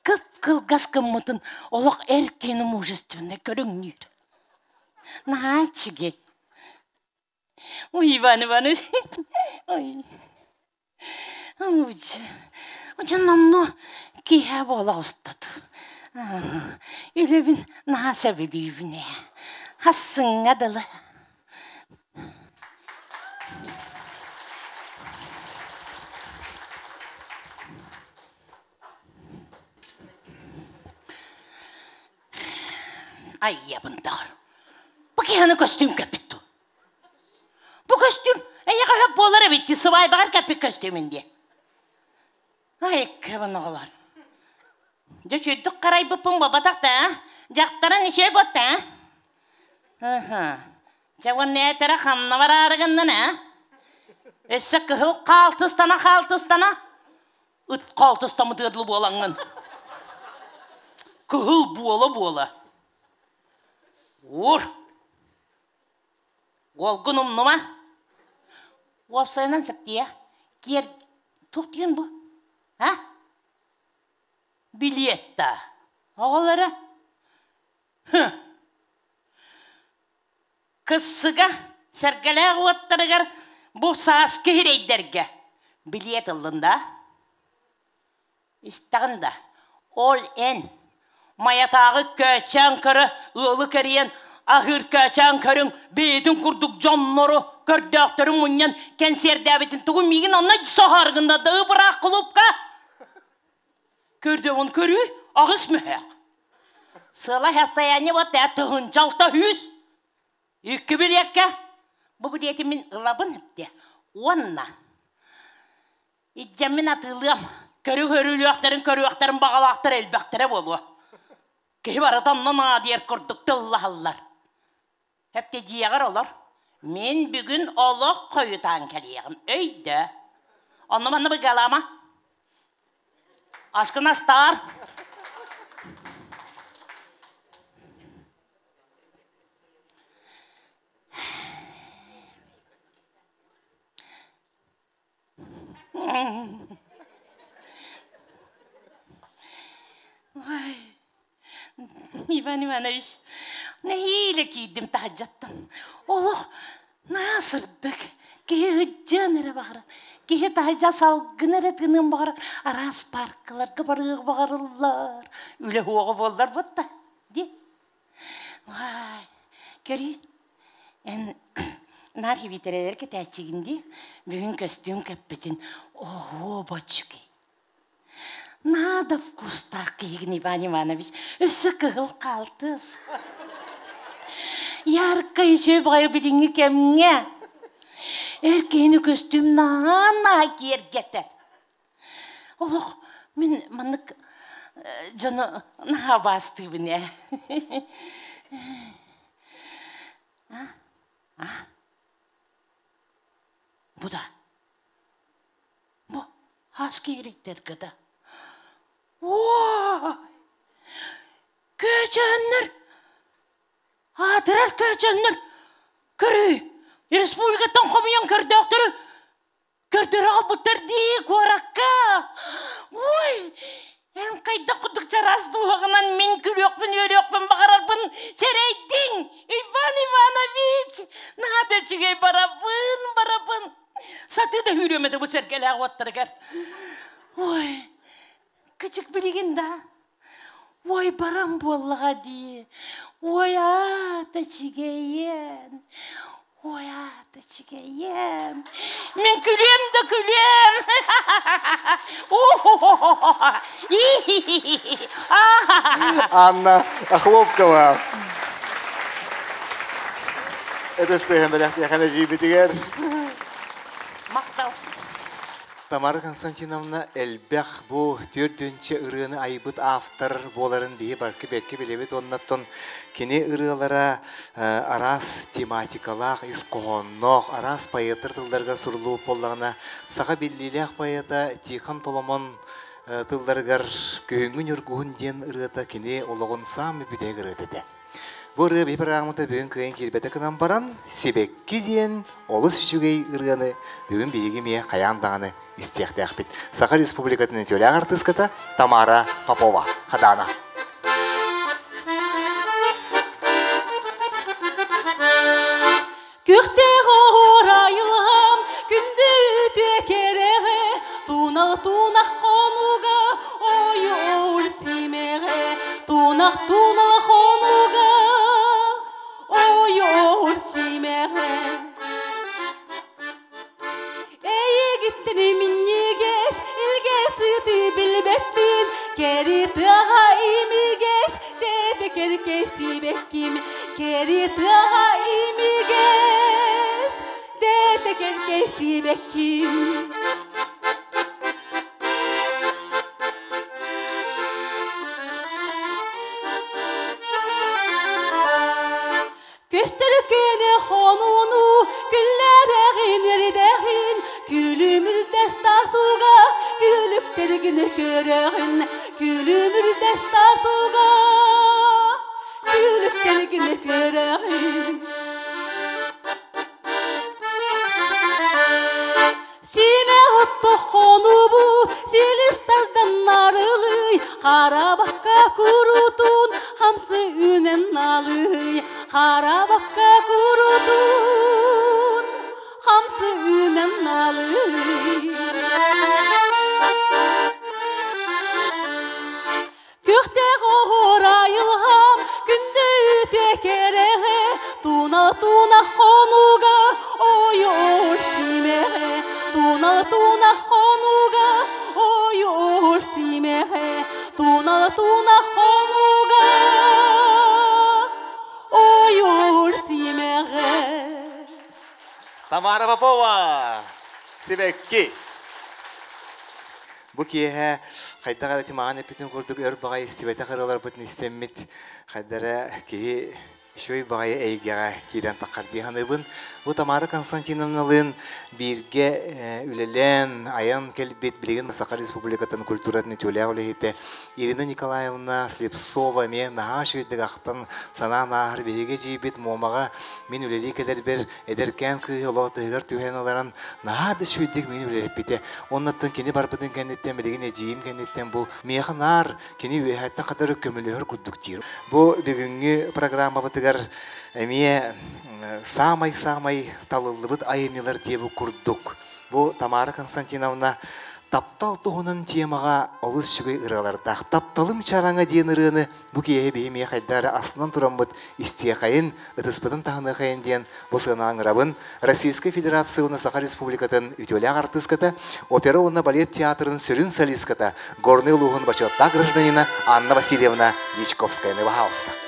Кіп-кіл ғас кіммітін олық әркені мұжестіңді көріңнер. Наға жүгей. Ой, Иван Иванович. Ой. Өте намну кейә бола ұстаду. Үлебін наға сәбелейбіне. Хассыңға дылы. أي بندار بقي هنا kostüm kapittu. Bu kostüm eğer hep bitti sıvay bakar kapı kostümün diye. Ay kavun ağlar. Döşü dük karay bıpın babadak da ha. Jaktaran işe bot da ha. Aha. Çavuğun neye tere kanına var ağrıgından ha. Eşek kıhıl kaltısdana kaltısdana. Üt kaltısdamı dıdılı bu olanın. Kıhıl buola buola. Uğur. Olgunum numa. Uğur sayınan sıktı ya. Ger... Tuhtuyun bu. Ha? Bilet da. Ağaları. Hı. Kızsıga sergeleğe uattırıgar bu sağız kehireyderge. Bilet ılında. İstağında. Ol en. Mayatağı köçen kırı, ılı keriyen, ahır köçen körün, beytin kurduk canları, gördüktürün bunyan, kanser davetin tuğun migin anna sohargında dağı bırak kulupka. Kördüğün körü, ağız mühek. Sıla hastayanı var da tığın çalta hüz. İki bilekke. Bu biletimin ılabın hepti. Onunla. İccemin atılığım, körü körülüyakların körüyakların bağalaktır elbaktere bolu. Kıvaradan nadir kurduk tıllahallar. Hep de ciğer olur. Men bugün Allah koyutan keliyim. Öyde. Anlamanı bir kalama. Aşkına star. Ay. İvan İvanovich, ne hile giydim tahaccattın. Oğlum, nasırdık. Gehe hıcca nere bağırın. Gehe tahacca salgın eretinin bağırın. Aras parkılar, kıbarığı bağırırlar. Üle hoğu bollar botta. De. Vay. Görü. En nar hibitereler ki tahacçigindi. Bugün kostüm kapıdın. Oho boçuk. Надо вкус так, Иван Иванович, все кыл калтыз. Ярко еще бай билинги кемне. Эркені көстім нана кергетер. Олық, мен маңық жоны наға басты біне. Бұ да. Бұ, аз керектер қыда. Ooo! Köçenler! Atırar köçenler! Kırı! Respublikattan komiyon kördöktürü! Kördürü alpıttır deyik orakka! Oy! En kayda kudukça rastı oğunan min külökbün, yörökbün, bağırarbın sereyttin! İvan İvanoviç! Nada çüge barabın, barabın! Satı da hürümedi bu sergele ağattırgar! Oy! Küçük bilgin da, oy baram bollağa diye, oy ata çigeyen, oy ata çigeyen, men külüm de külüm, Анна Охлопкова. Это стыдно, блядь, я ханажи битигер. Мактал. Тамара Константиновна, элбях бу төрдөнче ырыны айбыт автор боларын бии баркы бекке белебет оннаттон кене ырылара арас тематикалах исконнох арас поэтыр тылдарга сурлуу боллагына сага биллилях поэта Тихон Толомон тылдаргар көңүн үргүн ден ырыта кене ологон сам бүтег ырытыды. Бу ыры бий программата бүгүн кыйын келбете кынан баран себекки диен олус үчүгей ырыны бүгүн бийигимие каяндаганы истехтях бит. Саха республикатыны тёляк артыската Тамара Попова. Хадана. Күхте хорайлам, күнді текереге, тунал-тунах конуга, ойол симеге, тунах-тунал конуга, ойол симеге. Geri daha iyi. mevsimeki. Gösterken hanunu güllerin yerdehin, gülümür destasuga gülüp dergini görehin, gülümür destasuga gülüp dergini görehin. Харабакка курутун, хамсы үнен алый. Харабакка курутун, хамсы үнен алый. Көкте қоғыр айылған, күнді үте кереге, туна-туна қонуға, ой ор симеге. Туна-туна қонуға, ой ор симеге. Туна, туна, хонуга, ой, ур, симеге. Тамара Попова, Сибекки. Букие, хайтагара тимаане питен курдук эрбага истибета харалар бутни стеммит. Хадара ки шуй багай эйгера киран такарди ханыбын. Бу Тамара Константиновналын бирге үлелен аян келбет билеген Саха Республикатын культуратны төлә үлехите. Ирина Николаевна Слепсова мен нахашуйдык ақтан сана нахыр беге жейбет момаға мен үлелей кедер бер эдеркен кыйлы тыгыр түйхеналарын нахады шуйдык мен үлелеп бете. Оннаттын кені барбытын кәнеттен білеген әжейім кәнеттен бұл меғынар кені өйәттен қатары көмілігір күрдіктер. Бұл бүгінгі программа бұтығар әме самай-самай талылыбыт айымнелер дебі күрдік. Бұл Тамара Константиновна таптал тұғынан темаға олыс жүгей ұралардақ. Тапталым чараңа дейін ұрыны бұл кейе бейме қайдары астынан тұрам бұд істе қайын, ұтыспытын тағыны қайын дейін бұл сығына аңырабын. Российская Федерацияны Саха Республикатын үтелі ағартыз кіті, опера оны балет театрын сүрін солист кіті, горны луғын бачетта гражданина Анна Васильевна Дичковскаяны бағалысына.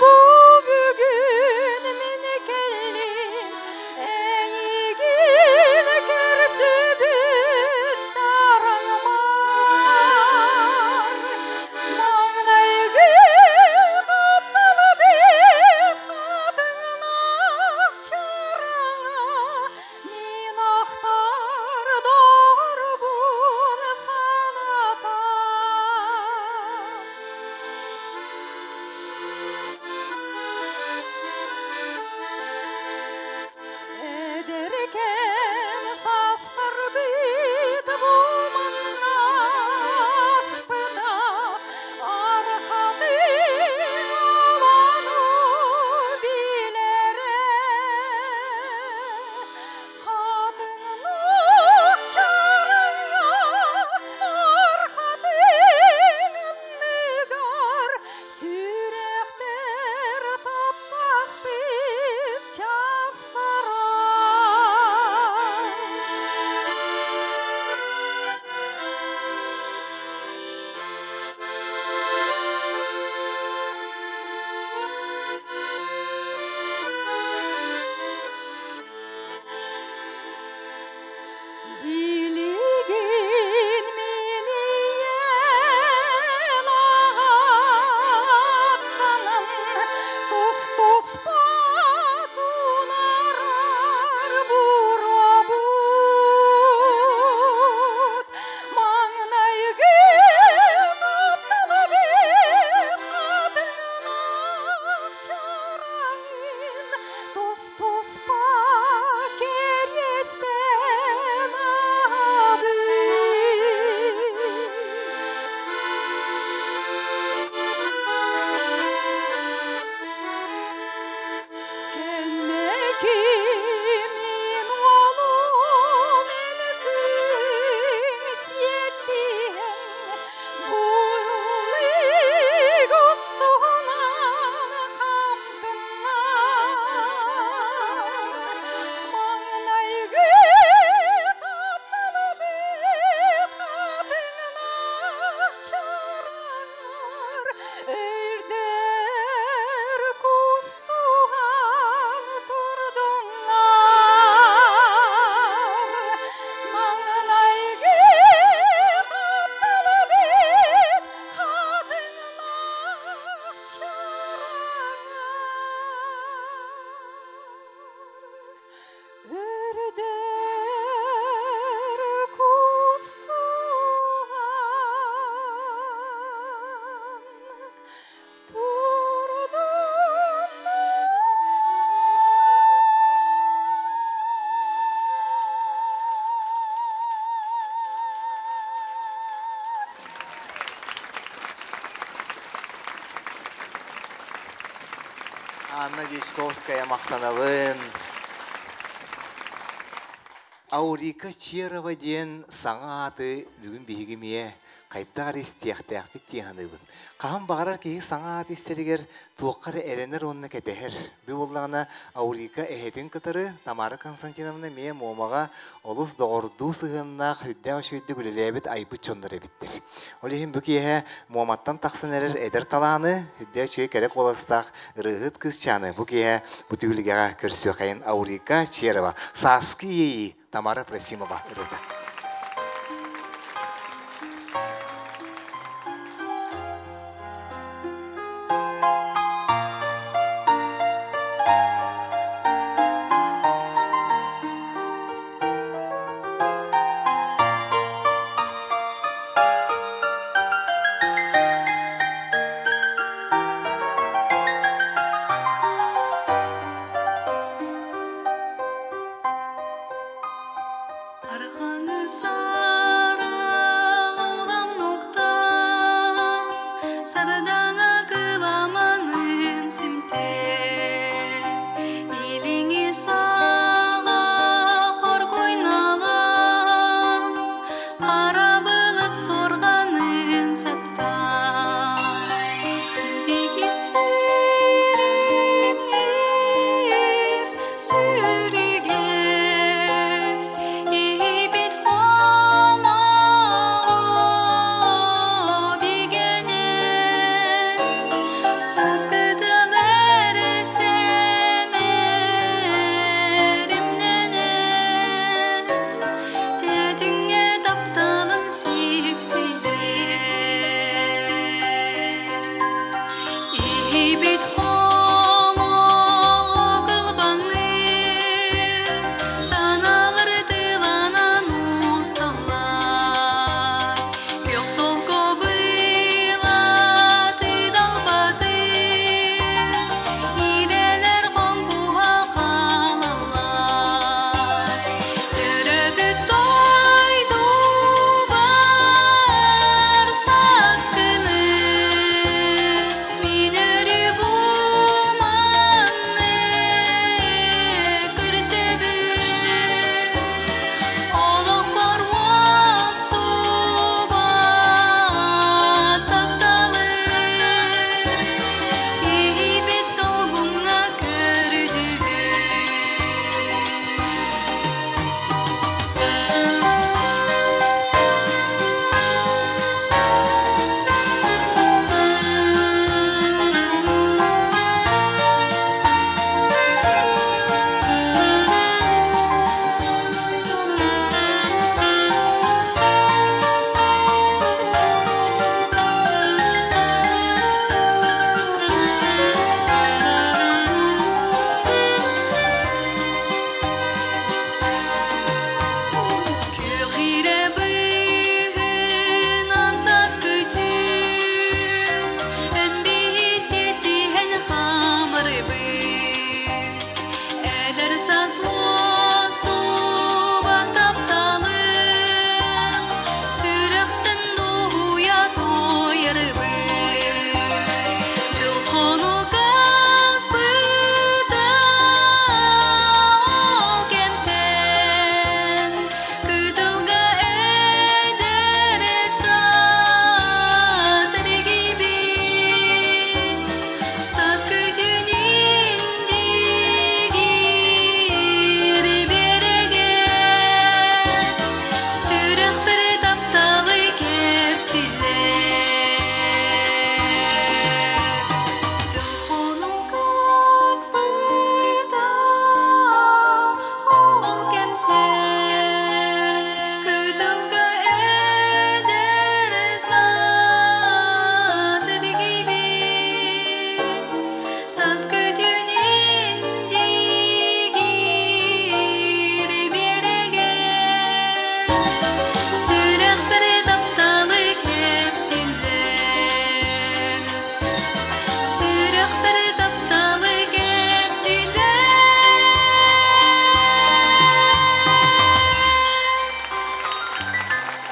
Oh! Анна Дичковская мақтанабын. Аурика Черова ден саңаты бүгін бейгіме қайптар істияқтақ біттіғаныбын. Қағым бағарар кейі саңаты істергер туаққары әренер онына кәдәр. Бұл олағына Аурика әхетін кітары Тамара Константиновна мен момаға олыс доғырду сығынна құддәу шөйді күлелебет айпыт чондыр әбіттір. Олеген бүкі еғе моматтан тақсын әрер әдір таланы құддәу шөй кәрек оластақ ұрығыт күзчаны. Бүкі еғе бұтігілгеға көрсі қайын Аурика Черова. Сасқы ейі Тамара Просимова ұрыта.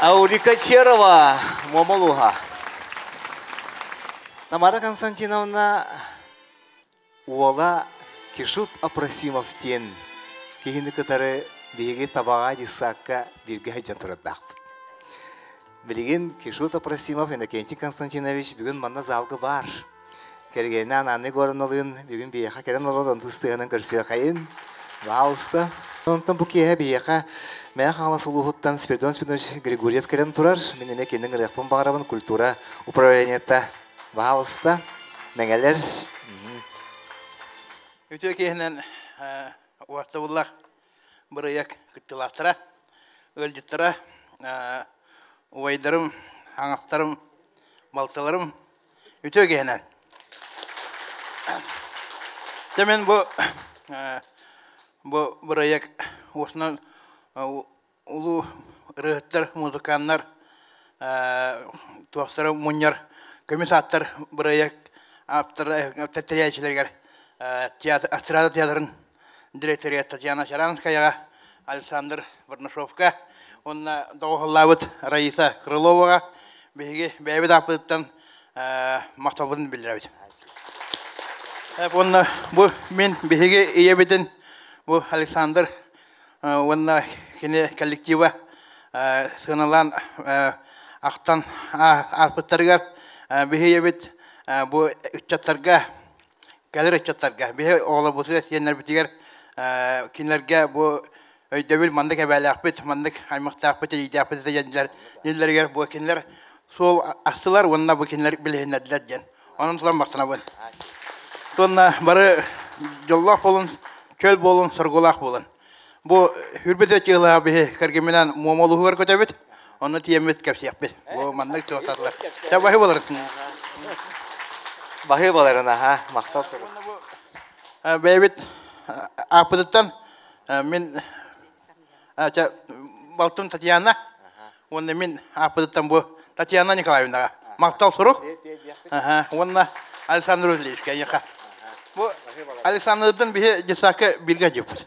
Аурика Черова, Момолуга. Тамара Константиновна Уола кишут опросимов тен, кихины которые беги табага дисака биргер жатырдах. Билигин кишут опросимов Иннокентий Константинович бүгін манна залғы бар. Кергеннен анны көрін олын, бүгін бейеқа керен олын тұстығының көрсіе қайын. Балысты. Онтан бұкеға бейеқа мәне қаңласы ұлғыттан Спиридон Спиридонович Григорьев керен тұрар. Менеме кенің ғырықпын бағырабын культура управлениетті. Балысты. Мәңелер. Өте кейінен уақыты бұллақ бұрыяқ күттілақтыра, өлдіттіра. Уайдарым, аңақтарым, балталарым үтегенен. Темен бұ бұрайық осынан ұлу рығыттар, музыканнар, туақтары, мұнер, комиссаттар бұрайық тәттірейшілергер астрада театрын директория Татьяна Шаранскаяға, Александр Барнашовқа, Онна доғылауыт Раиса Крыловаға бейге бәйбет апыдыттан мақталбын білдірәуді. Онна бұл мен бейге ебетін бұл Александр онна кене коллектива сығыналан ақтан арпыттарығар бейге ебет бұл үтчаттарға, кәлір үтчаттарға бейге оғылы бұсы сенер бітігер кенлерге бұл Өйдәбіл мандық әбәлі ақпет, мандық аймақты ақпет, ейді ақпетті жәнділер, елдерігер бұл кенілер, сол астылар, онына бұл кенілер білігінәділер жән. Оның тұлан бақтына бұл. Сонна бары жоллақ болын, көл болын, сұрғылақ болын. Бұл үрбет өтігіліға бұл кәргеменен муамалығы бар көтәбет, оны тиемет кәпсі ақпет. Бұл мандық соғатадылар. Жа бағы боларысын. Бағы боларына, мақтал сұры. Бәйбет ақпетіттен мен Балтым Татьяна, онны мен апыдыттан бұл Татьяна Николаевнаға. Мақтал сұруқ, онны Александр Узлевичке еқа. Бұл Александрдың бігі десақы бірге жеппіз.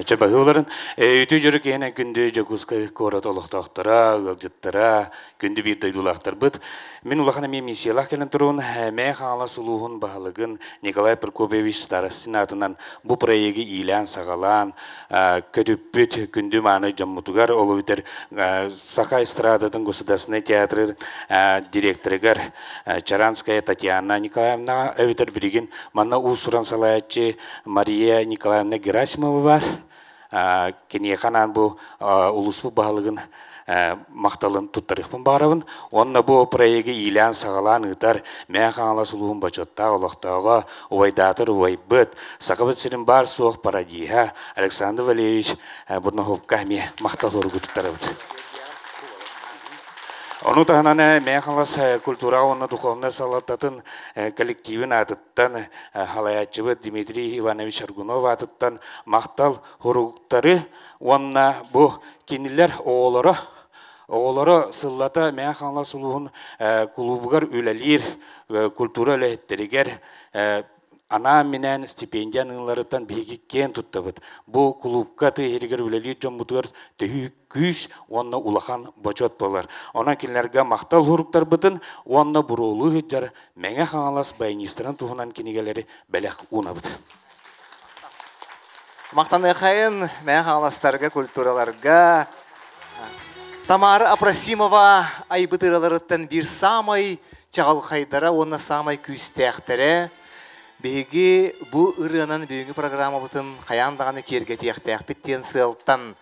Әйтші бағы оларын, өті жүрік еңен күнді жөкізгі қорат олықтақтыра, ғылжыттыра, күнді бір дайдулақтыр бұд. Мен ұлақына мен месиялақ кәлін тұруын, мәй қаңала сұлуғын бағылығын Николай Прокопевич старасын атынан бұл проегі илән, сағалан, көтіппіт күнді маңы жаммутығар олу бітер Сақай Страдатын ғысыдасыны театры директорығар Чаранская Татьяна Николаевна әвітер бірігін маңна ұсыран салаятшы Мария Николаевна Герасимова бар. Кенеғанан бұл ұлыспы бағылығын мақталын тұттарықпын бағарауын. Онына бұл проегі илән сағалан ұтар мәң қаңала сұлуын бачатта ұлақтауға ұвайдатыр ұвайбыт. Сақыбыт сірін бар соқ парадиға Александр Валерьевич бұрна ғопқа әме мақтал ұрғы тұттарауыд. Оны тағынан мәң қалас культура оны дұқовына салаттатын коллективін атыттан халаятчыбы Дмитрий Иванович Аргунов атыттан мақтал хоруқтары онына бұл кенілер оғылары оғылары сыллата мәң қалас ұлығын клубығар өләлер культура өләеттерігер ана менен стипендияныңларыттан бейгі кен тұттабыд. Бұл клубға түйергер өләлер жомбытығыр түйік күз, онына улахан бачот болар. Онан келінерге мақтал ғұрықтар бұтын, онына бұрулы ғыджар мәңе қаңалас байнистыран туғынан кенегелері бәләқ ұна бұт. Мақтаны қайын, мәңе қаңаластарға, культураларға. Тамара Апрасимова айбытыраларыттан бір самай чағалқайдара, онына самай күз тәқтірі. Беге бұ ұрғынан бүйінгі программа бұтын қаяндағаны керге тәқтәқпеттен сылттан.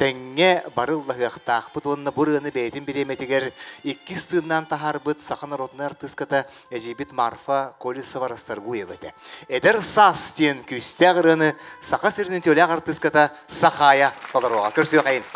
Тәңе барылдағықтақ бұд онына бұрыны бәйтін береметігер екі стығынан тахар бұд сақынар отынар тұската әжебет Марфа Колесова растарғу ебеті. Әдір сас тен күстәғ ұрыны сақа сірінің төләғар тұската сақая талар оға. Көрсі өқайын.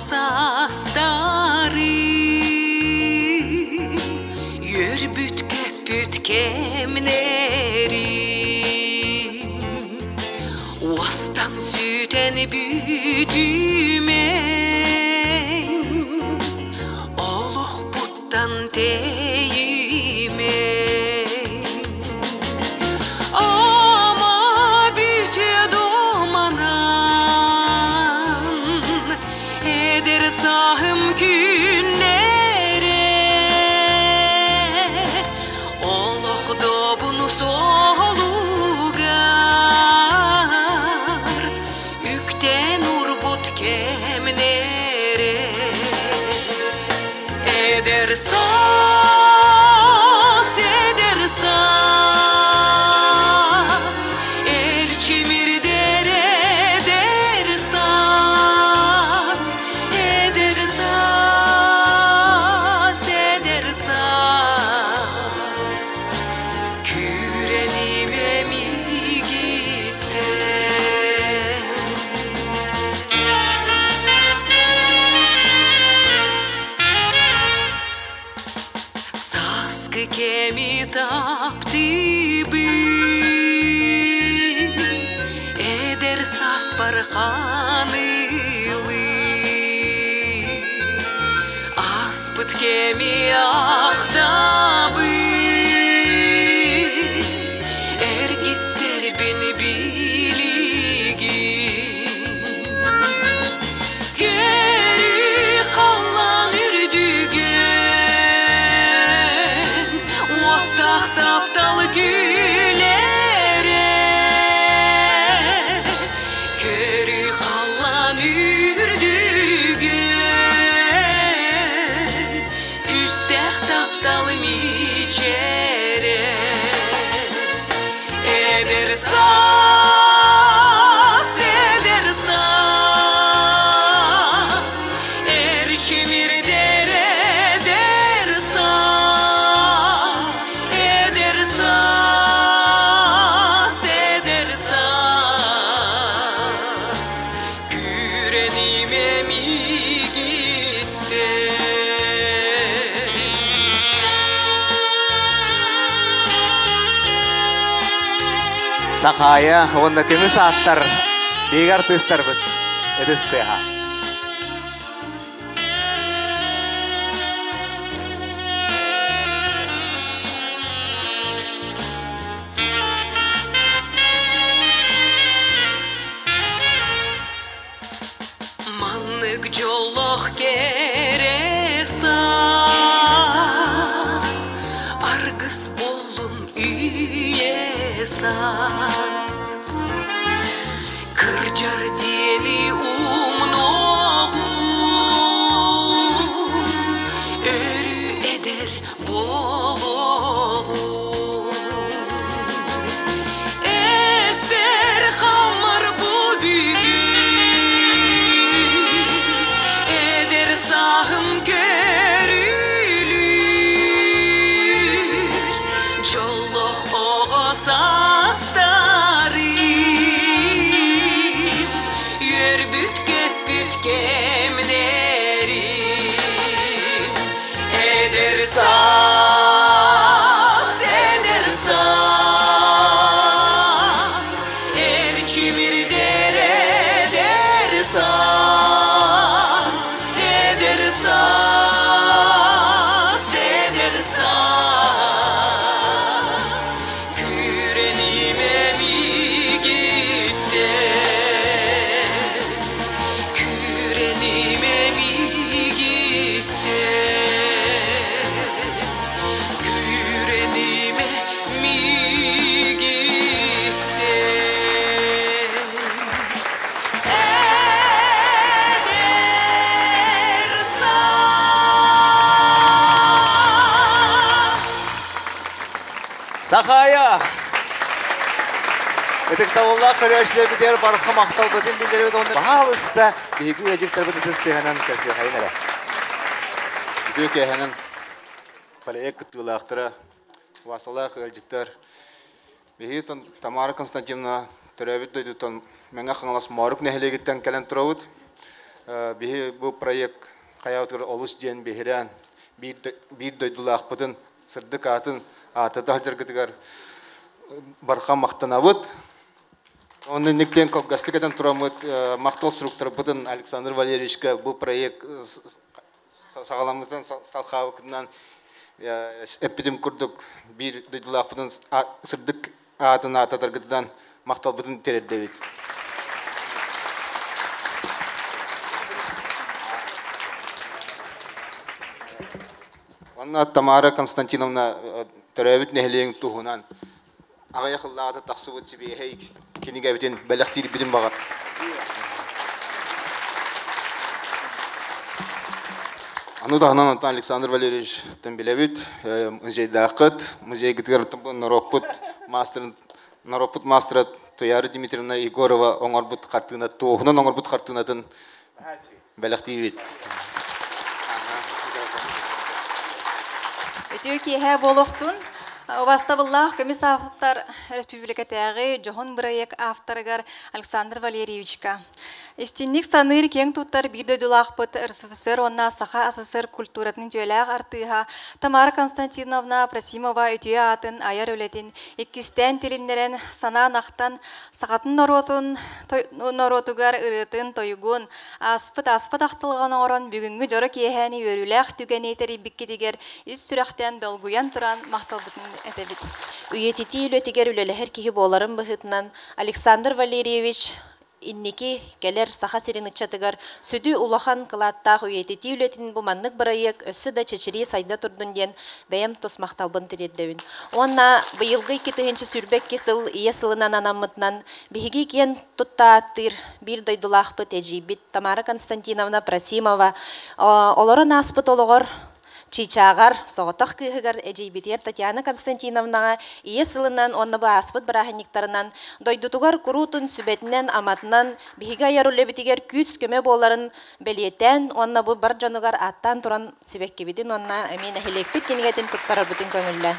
Sastari, yür bütkep bütkemleri. büyüten büyüdüm en, oluq butdan deyim en. Ama büyüte doğmadan eder sahım günlere, oluq da bunu solu. Eder saz, eder saz, elçimir dere der saz, eder saz, eder saz, kürenime mi gitti? Кеми тапты бы, эдер сас парханылы, аспыт кеми ахта бы, эргиттер бен билиги, гери халлан үрдүге. Tahtaptalı güllere, körü kallan ürdüğün, küstah taptalı miçere. Eder saz, eder saz, erçimir dere der saz. Сақайы, онда кемес аттар, дейк артыстар бұд, әдісті ға. Маннық жолық кересас, арғыс болым үйесас. Кыржар дели умноғу, өрі эдер болоғу. Эппер хамар бұл бүгін, эдер сағым көрілір, жолоқ оғасаста. Сақайы! Өтіктауылла көрөшілер бідер барыққа мақтал бөтін білдері бөді онды бағал ұста дейгі өжіктер бөді түстігінен көрсе қайын әрі. Дөк әхінің палайек күттігілі ақтыры басылық өлжіктер бейі тұн Тамара Константиновна түрәбіт дөйді тұн мәңі қыңылас мағырық нәхілегеттен кәлін тұрауыд. Бейі бұл проект қаяутыр олыс ден бейірен бейді дөйділі ақпытын сырды қатын ататар жергітігер барқа мақтанавыд. Оны Никтенко гастрикадан турамыт мақтол структура бұдын Александр Валерьевичке бұл проект сағаламытын салқауқынан эпидем күрдік бір дөйділақ бұдын сырдық атына ататырғыдан мақтол бұдын терердевет. Онна Тамара Константиновна төрәбіт нәхілең тұғынан. Ағай қыллағады тақсы өт себе әйк. Кенеге бітен бәліқтері білім бағар. Аны дағынан ұнтан Александр Валерьевич Тәмбелевіт. Үнзейді ақыт. Мүзей күтігер тұмбын Наропыт мастыры Туяры Дмитриевна Егорова оңарбұт қартығына тұғынан оңарбұт қартығынатын бәліқтері бет. Өтеуке әб олықтың. Вастабыллах комисс автор республикатағы жоғын бұрайық авторығар Александр Валерьевичка. Истинник саныр кең тұттар бірді дұлақпыт РСФСР онна саха СССР культуратын жөләғ артыға Тамара Константиновна Просимова өтеу атын айар өлетін еккістен теліндерін сана нақтан сағатын норотығар ұрытын тойығын аспыт-аспыт ақтылған орын бүгінгі жоры кейхәні өріләқ түгенетері біккетігер үз сүрақтен долгуян тұран мақталбытын Үйететі үлетігер үлелі әркегі боларын бұғытынан Александр Валерьевич иннеки келер саха сиренікчатығар сөді улахан қылаттақ үйететі үлетін бұманнық бұрайық өсі да чечірей сайда тұрдың ден бәйім тосмақталбын тілердевін. Онна бұйылғы кетігінші сүрбек кесіл есілінан анамытынан бігі кен тұтта аттыр бір дойдулақпы тәжейбет Тамара Константиновна Просимова оларын аспыт олығыр Чичағар, соғытық күйігір әжейбетер Татьяна Константиновнаға ие сылынан онныбы аспыт бірахынниктарынан дойдутығар күрутын сүбетінен аматынан бігі айар үлебетігер күйіс көме боларын бәлеттен онныбы бір жанығар аттан тұран себекке бетін онна әмен әхелекті кенігетін тұттарар бұтын көңілі.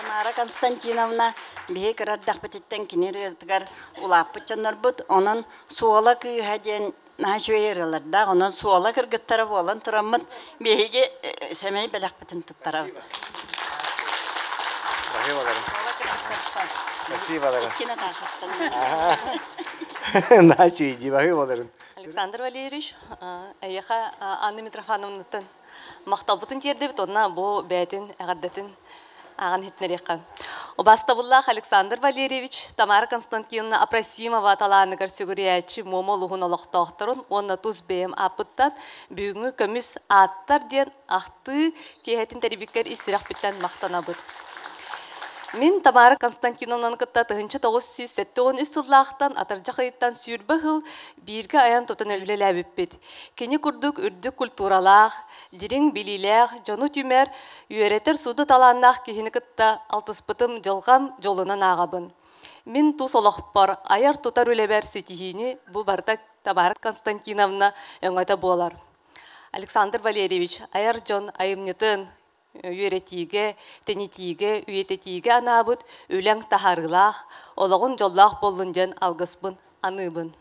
Тамара Константиновна Бейік рардақ бітеттен кенер өтігер ұлаппы чыныр бұд, оның суала күйіғаден нашу ерілерді, оның суала кіргіттары болын тұрамын бейге сәмей бәләқ бітін тұттары. Александр Валерьевич, әйеға Анна Митрофановнатын мақтал бұтын терді бұд, онына бұл бәйтін әғардатын ағын хетінер еққан. Обастабуллах Александр Валерьевич, Тамара Константиновна Апрасимова таланыгар сүгірячі момолуғын олықтоқтырын, онна тұз бейім апыттан бүгінгі көміс аттар ден ақты кейетін тәрібеккер ісірақ біттен мақтана бұд. Мен Тамара Константиновнан күтті тұхыншы тоғыз жүз сексен он үстіллақтан атыржақ айыттан сүрбі ғыл бірге аян тұтын өлілі әбіп бет. Кені күрдік үрді культуралақ, Дерің білейләғ, жону түмәр, үйеретер суды таланнақ кейіні күтті алтыспытым жылғам жолынан ағабын. Мен тұс олық бар, аяр тұтар өлебәр сетігіне бұ барда Тамара Константиновна өңайта болар. Александр Валерьевич, аяр жон айымнетін үйеретіге, тенетіге, үйететіге анабыд, өләң тахарғылақ, олығын жоллақ болын жән алғыспын, аныбын.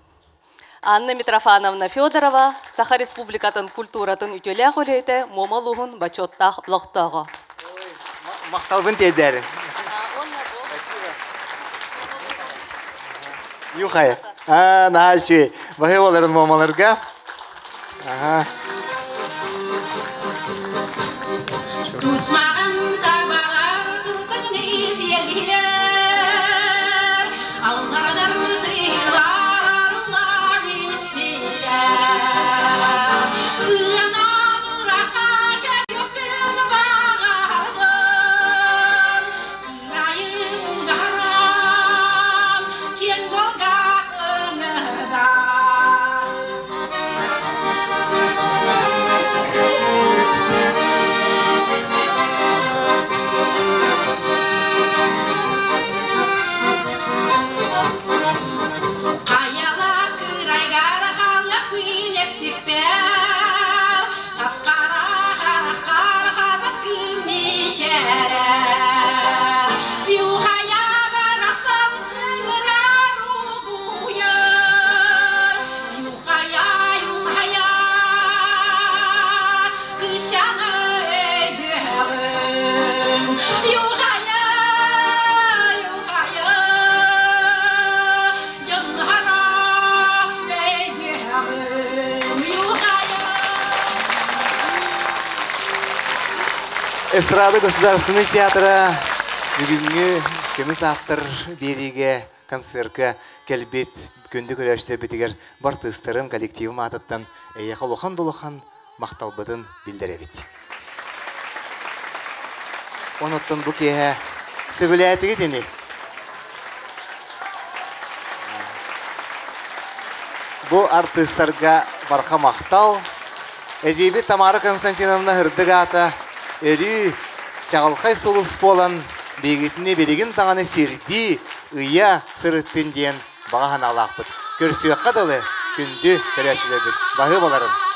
Анна Митрофановна Федорова, Саха Республикатын культуратын үтелі құлейті момалуғын бачоттақ лоқтағы. Мақталғын тедәрі. Юхай. Наши. Бағай оларын момаларға. Thank you. эстрады государственный театра бүгінгі кеміз аттыр береге концертке келбет күнді көрәштер бітігер бартыстырым коллективім атыттан Яқалухан-Долухан мақталбытын білдіребет. Оныттан бұ кеге сөбіләтігі дені. Бұ артыстарға барқа мақтал. Әзейбі Тамара Константиновна Хырдығата өрі чағылқай солыс болан бейгетіне береген тағаны серді ұя сұрыттен дейін бағахан алақпыд. Көрсуаққа далы күнді көрәшілер бет. Бағы боларын.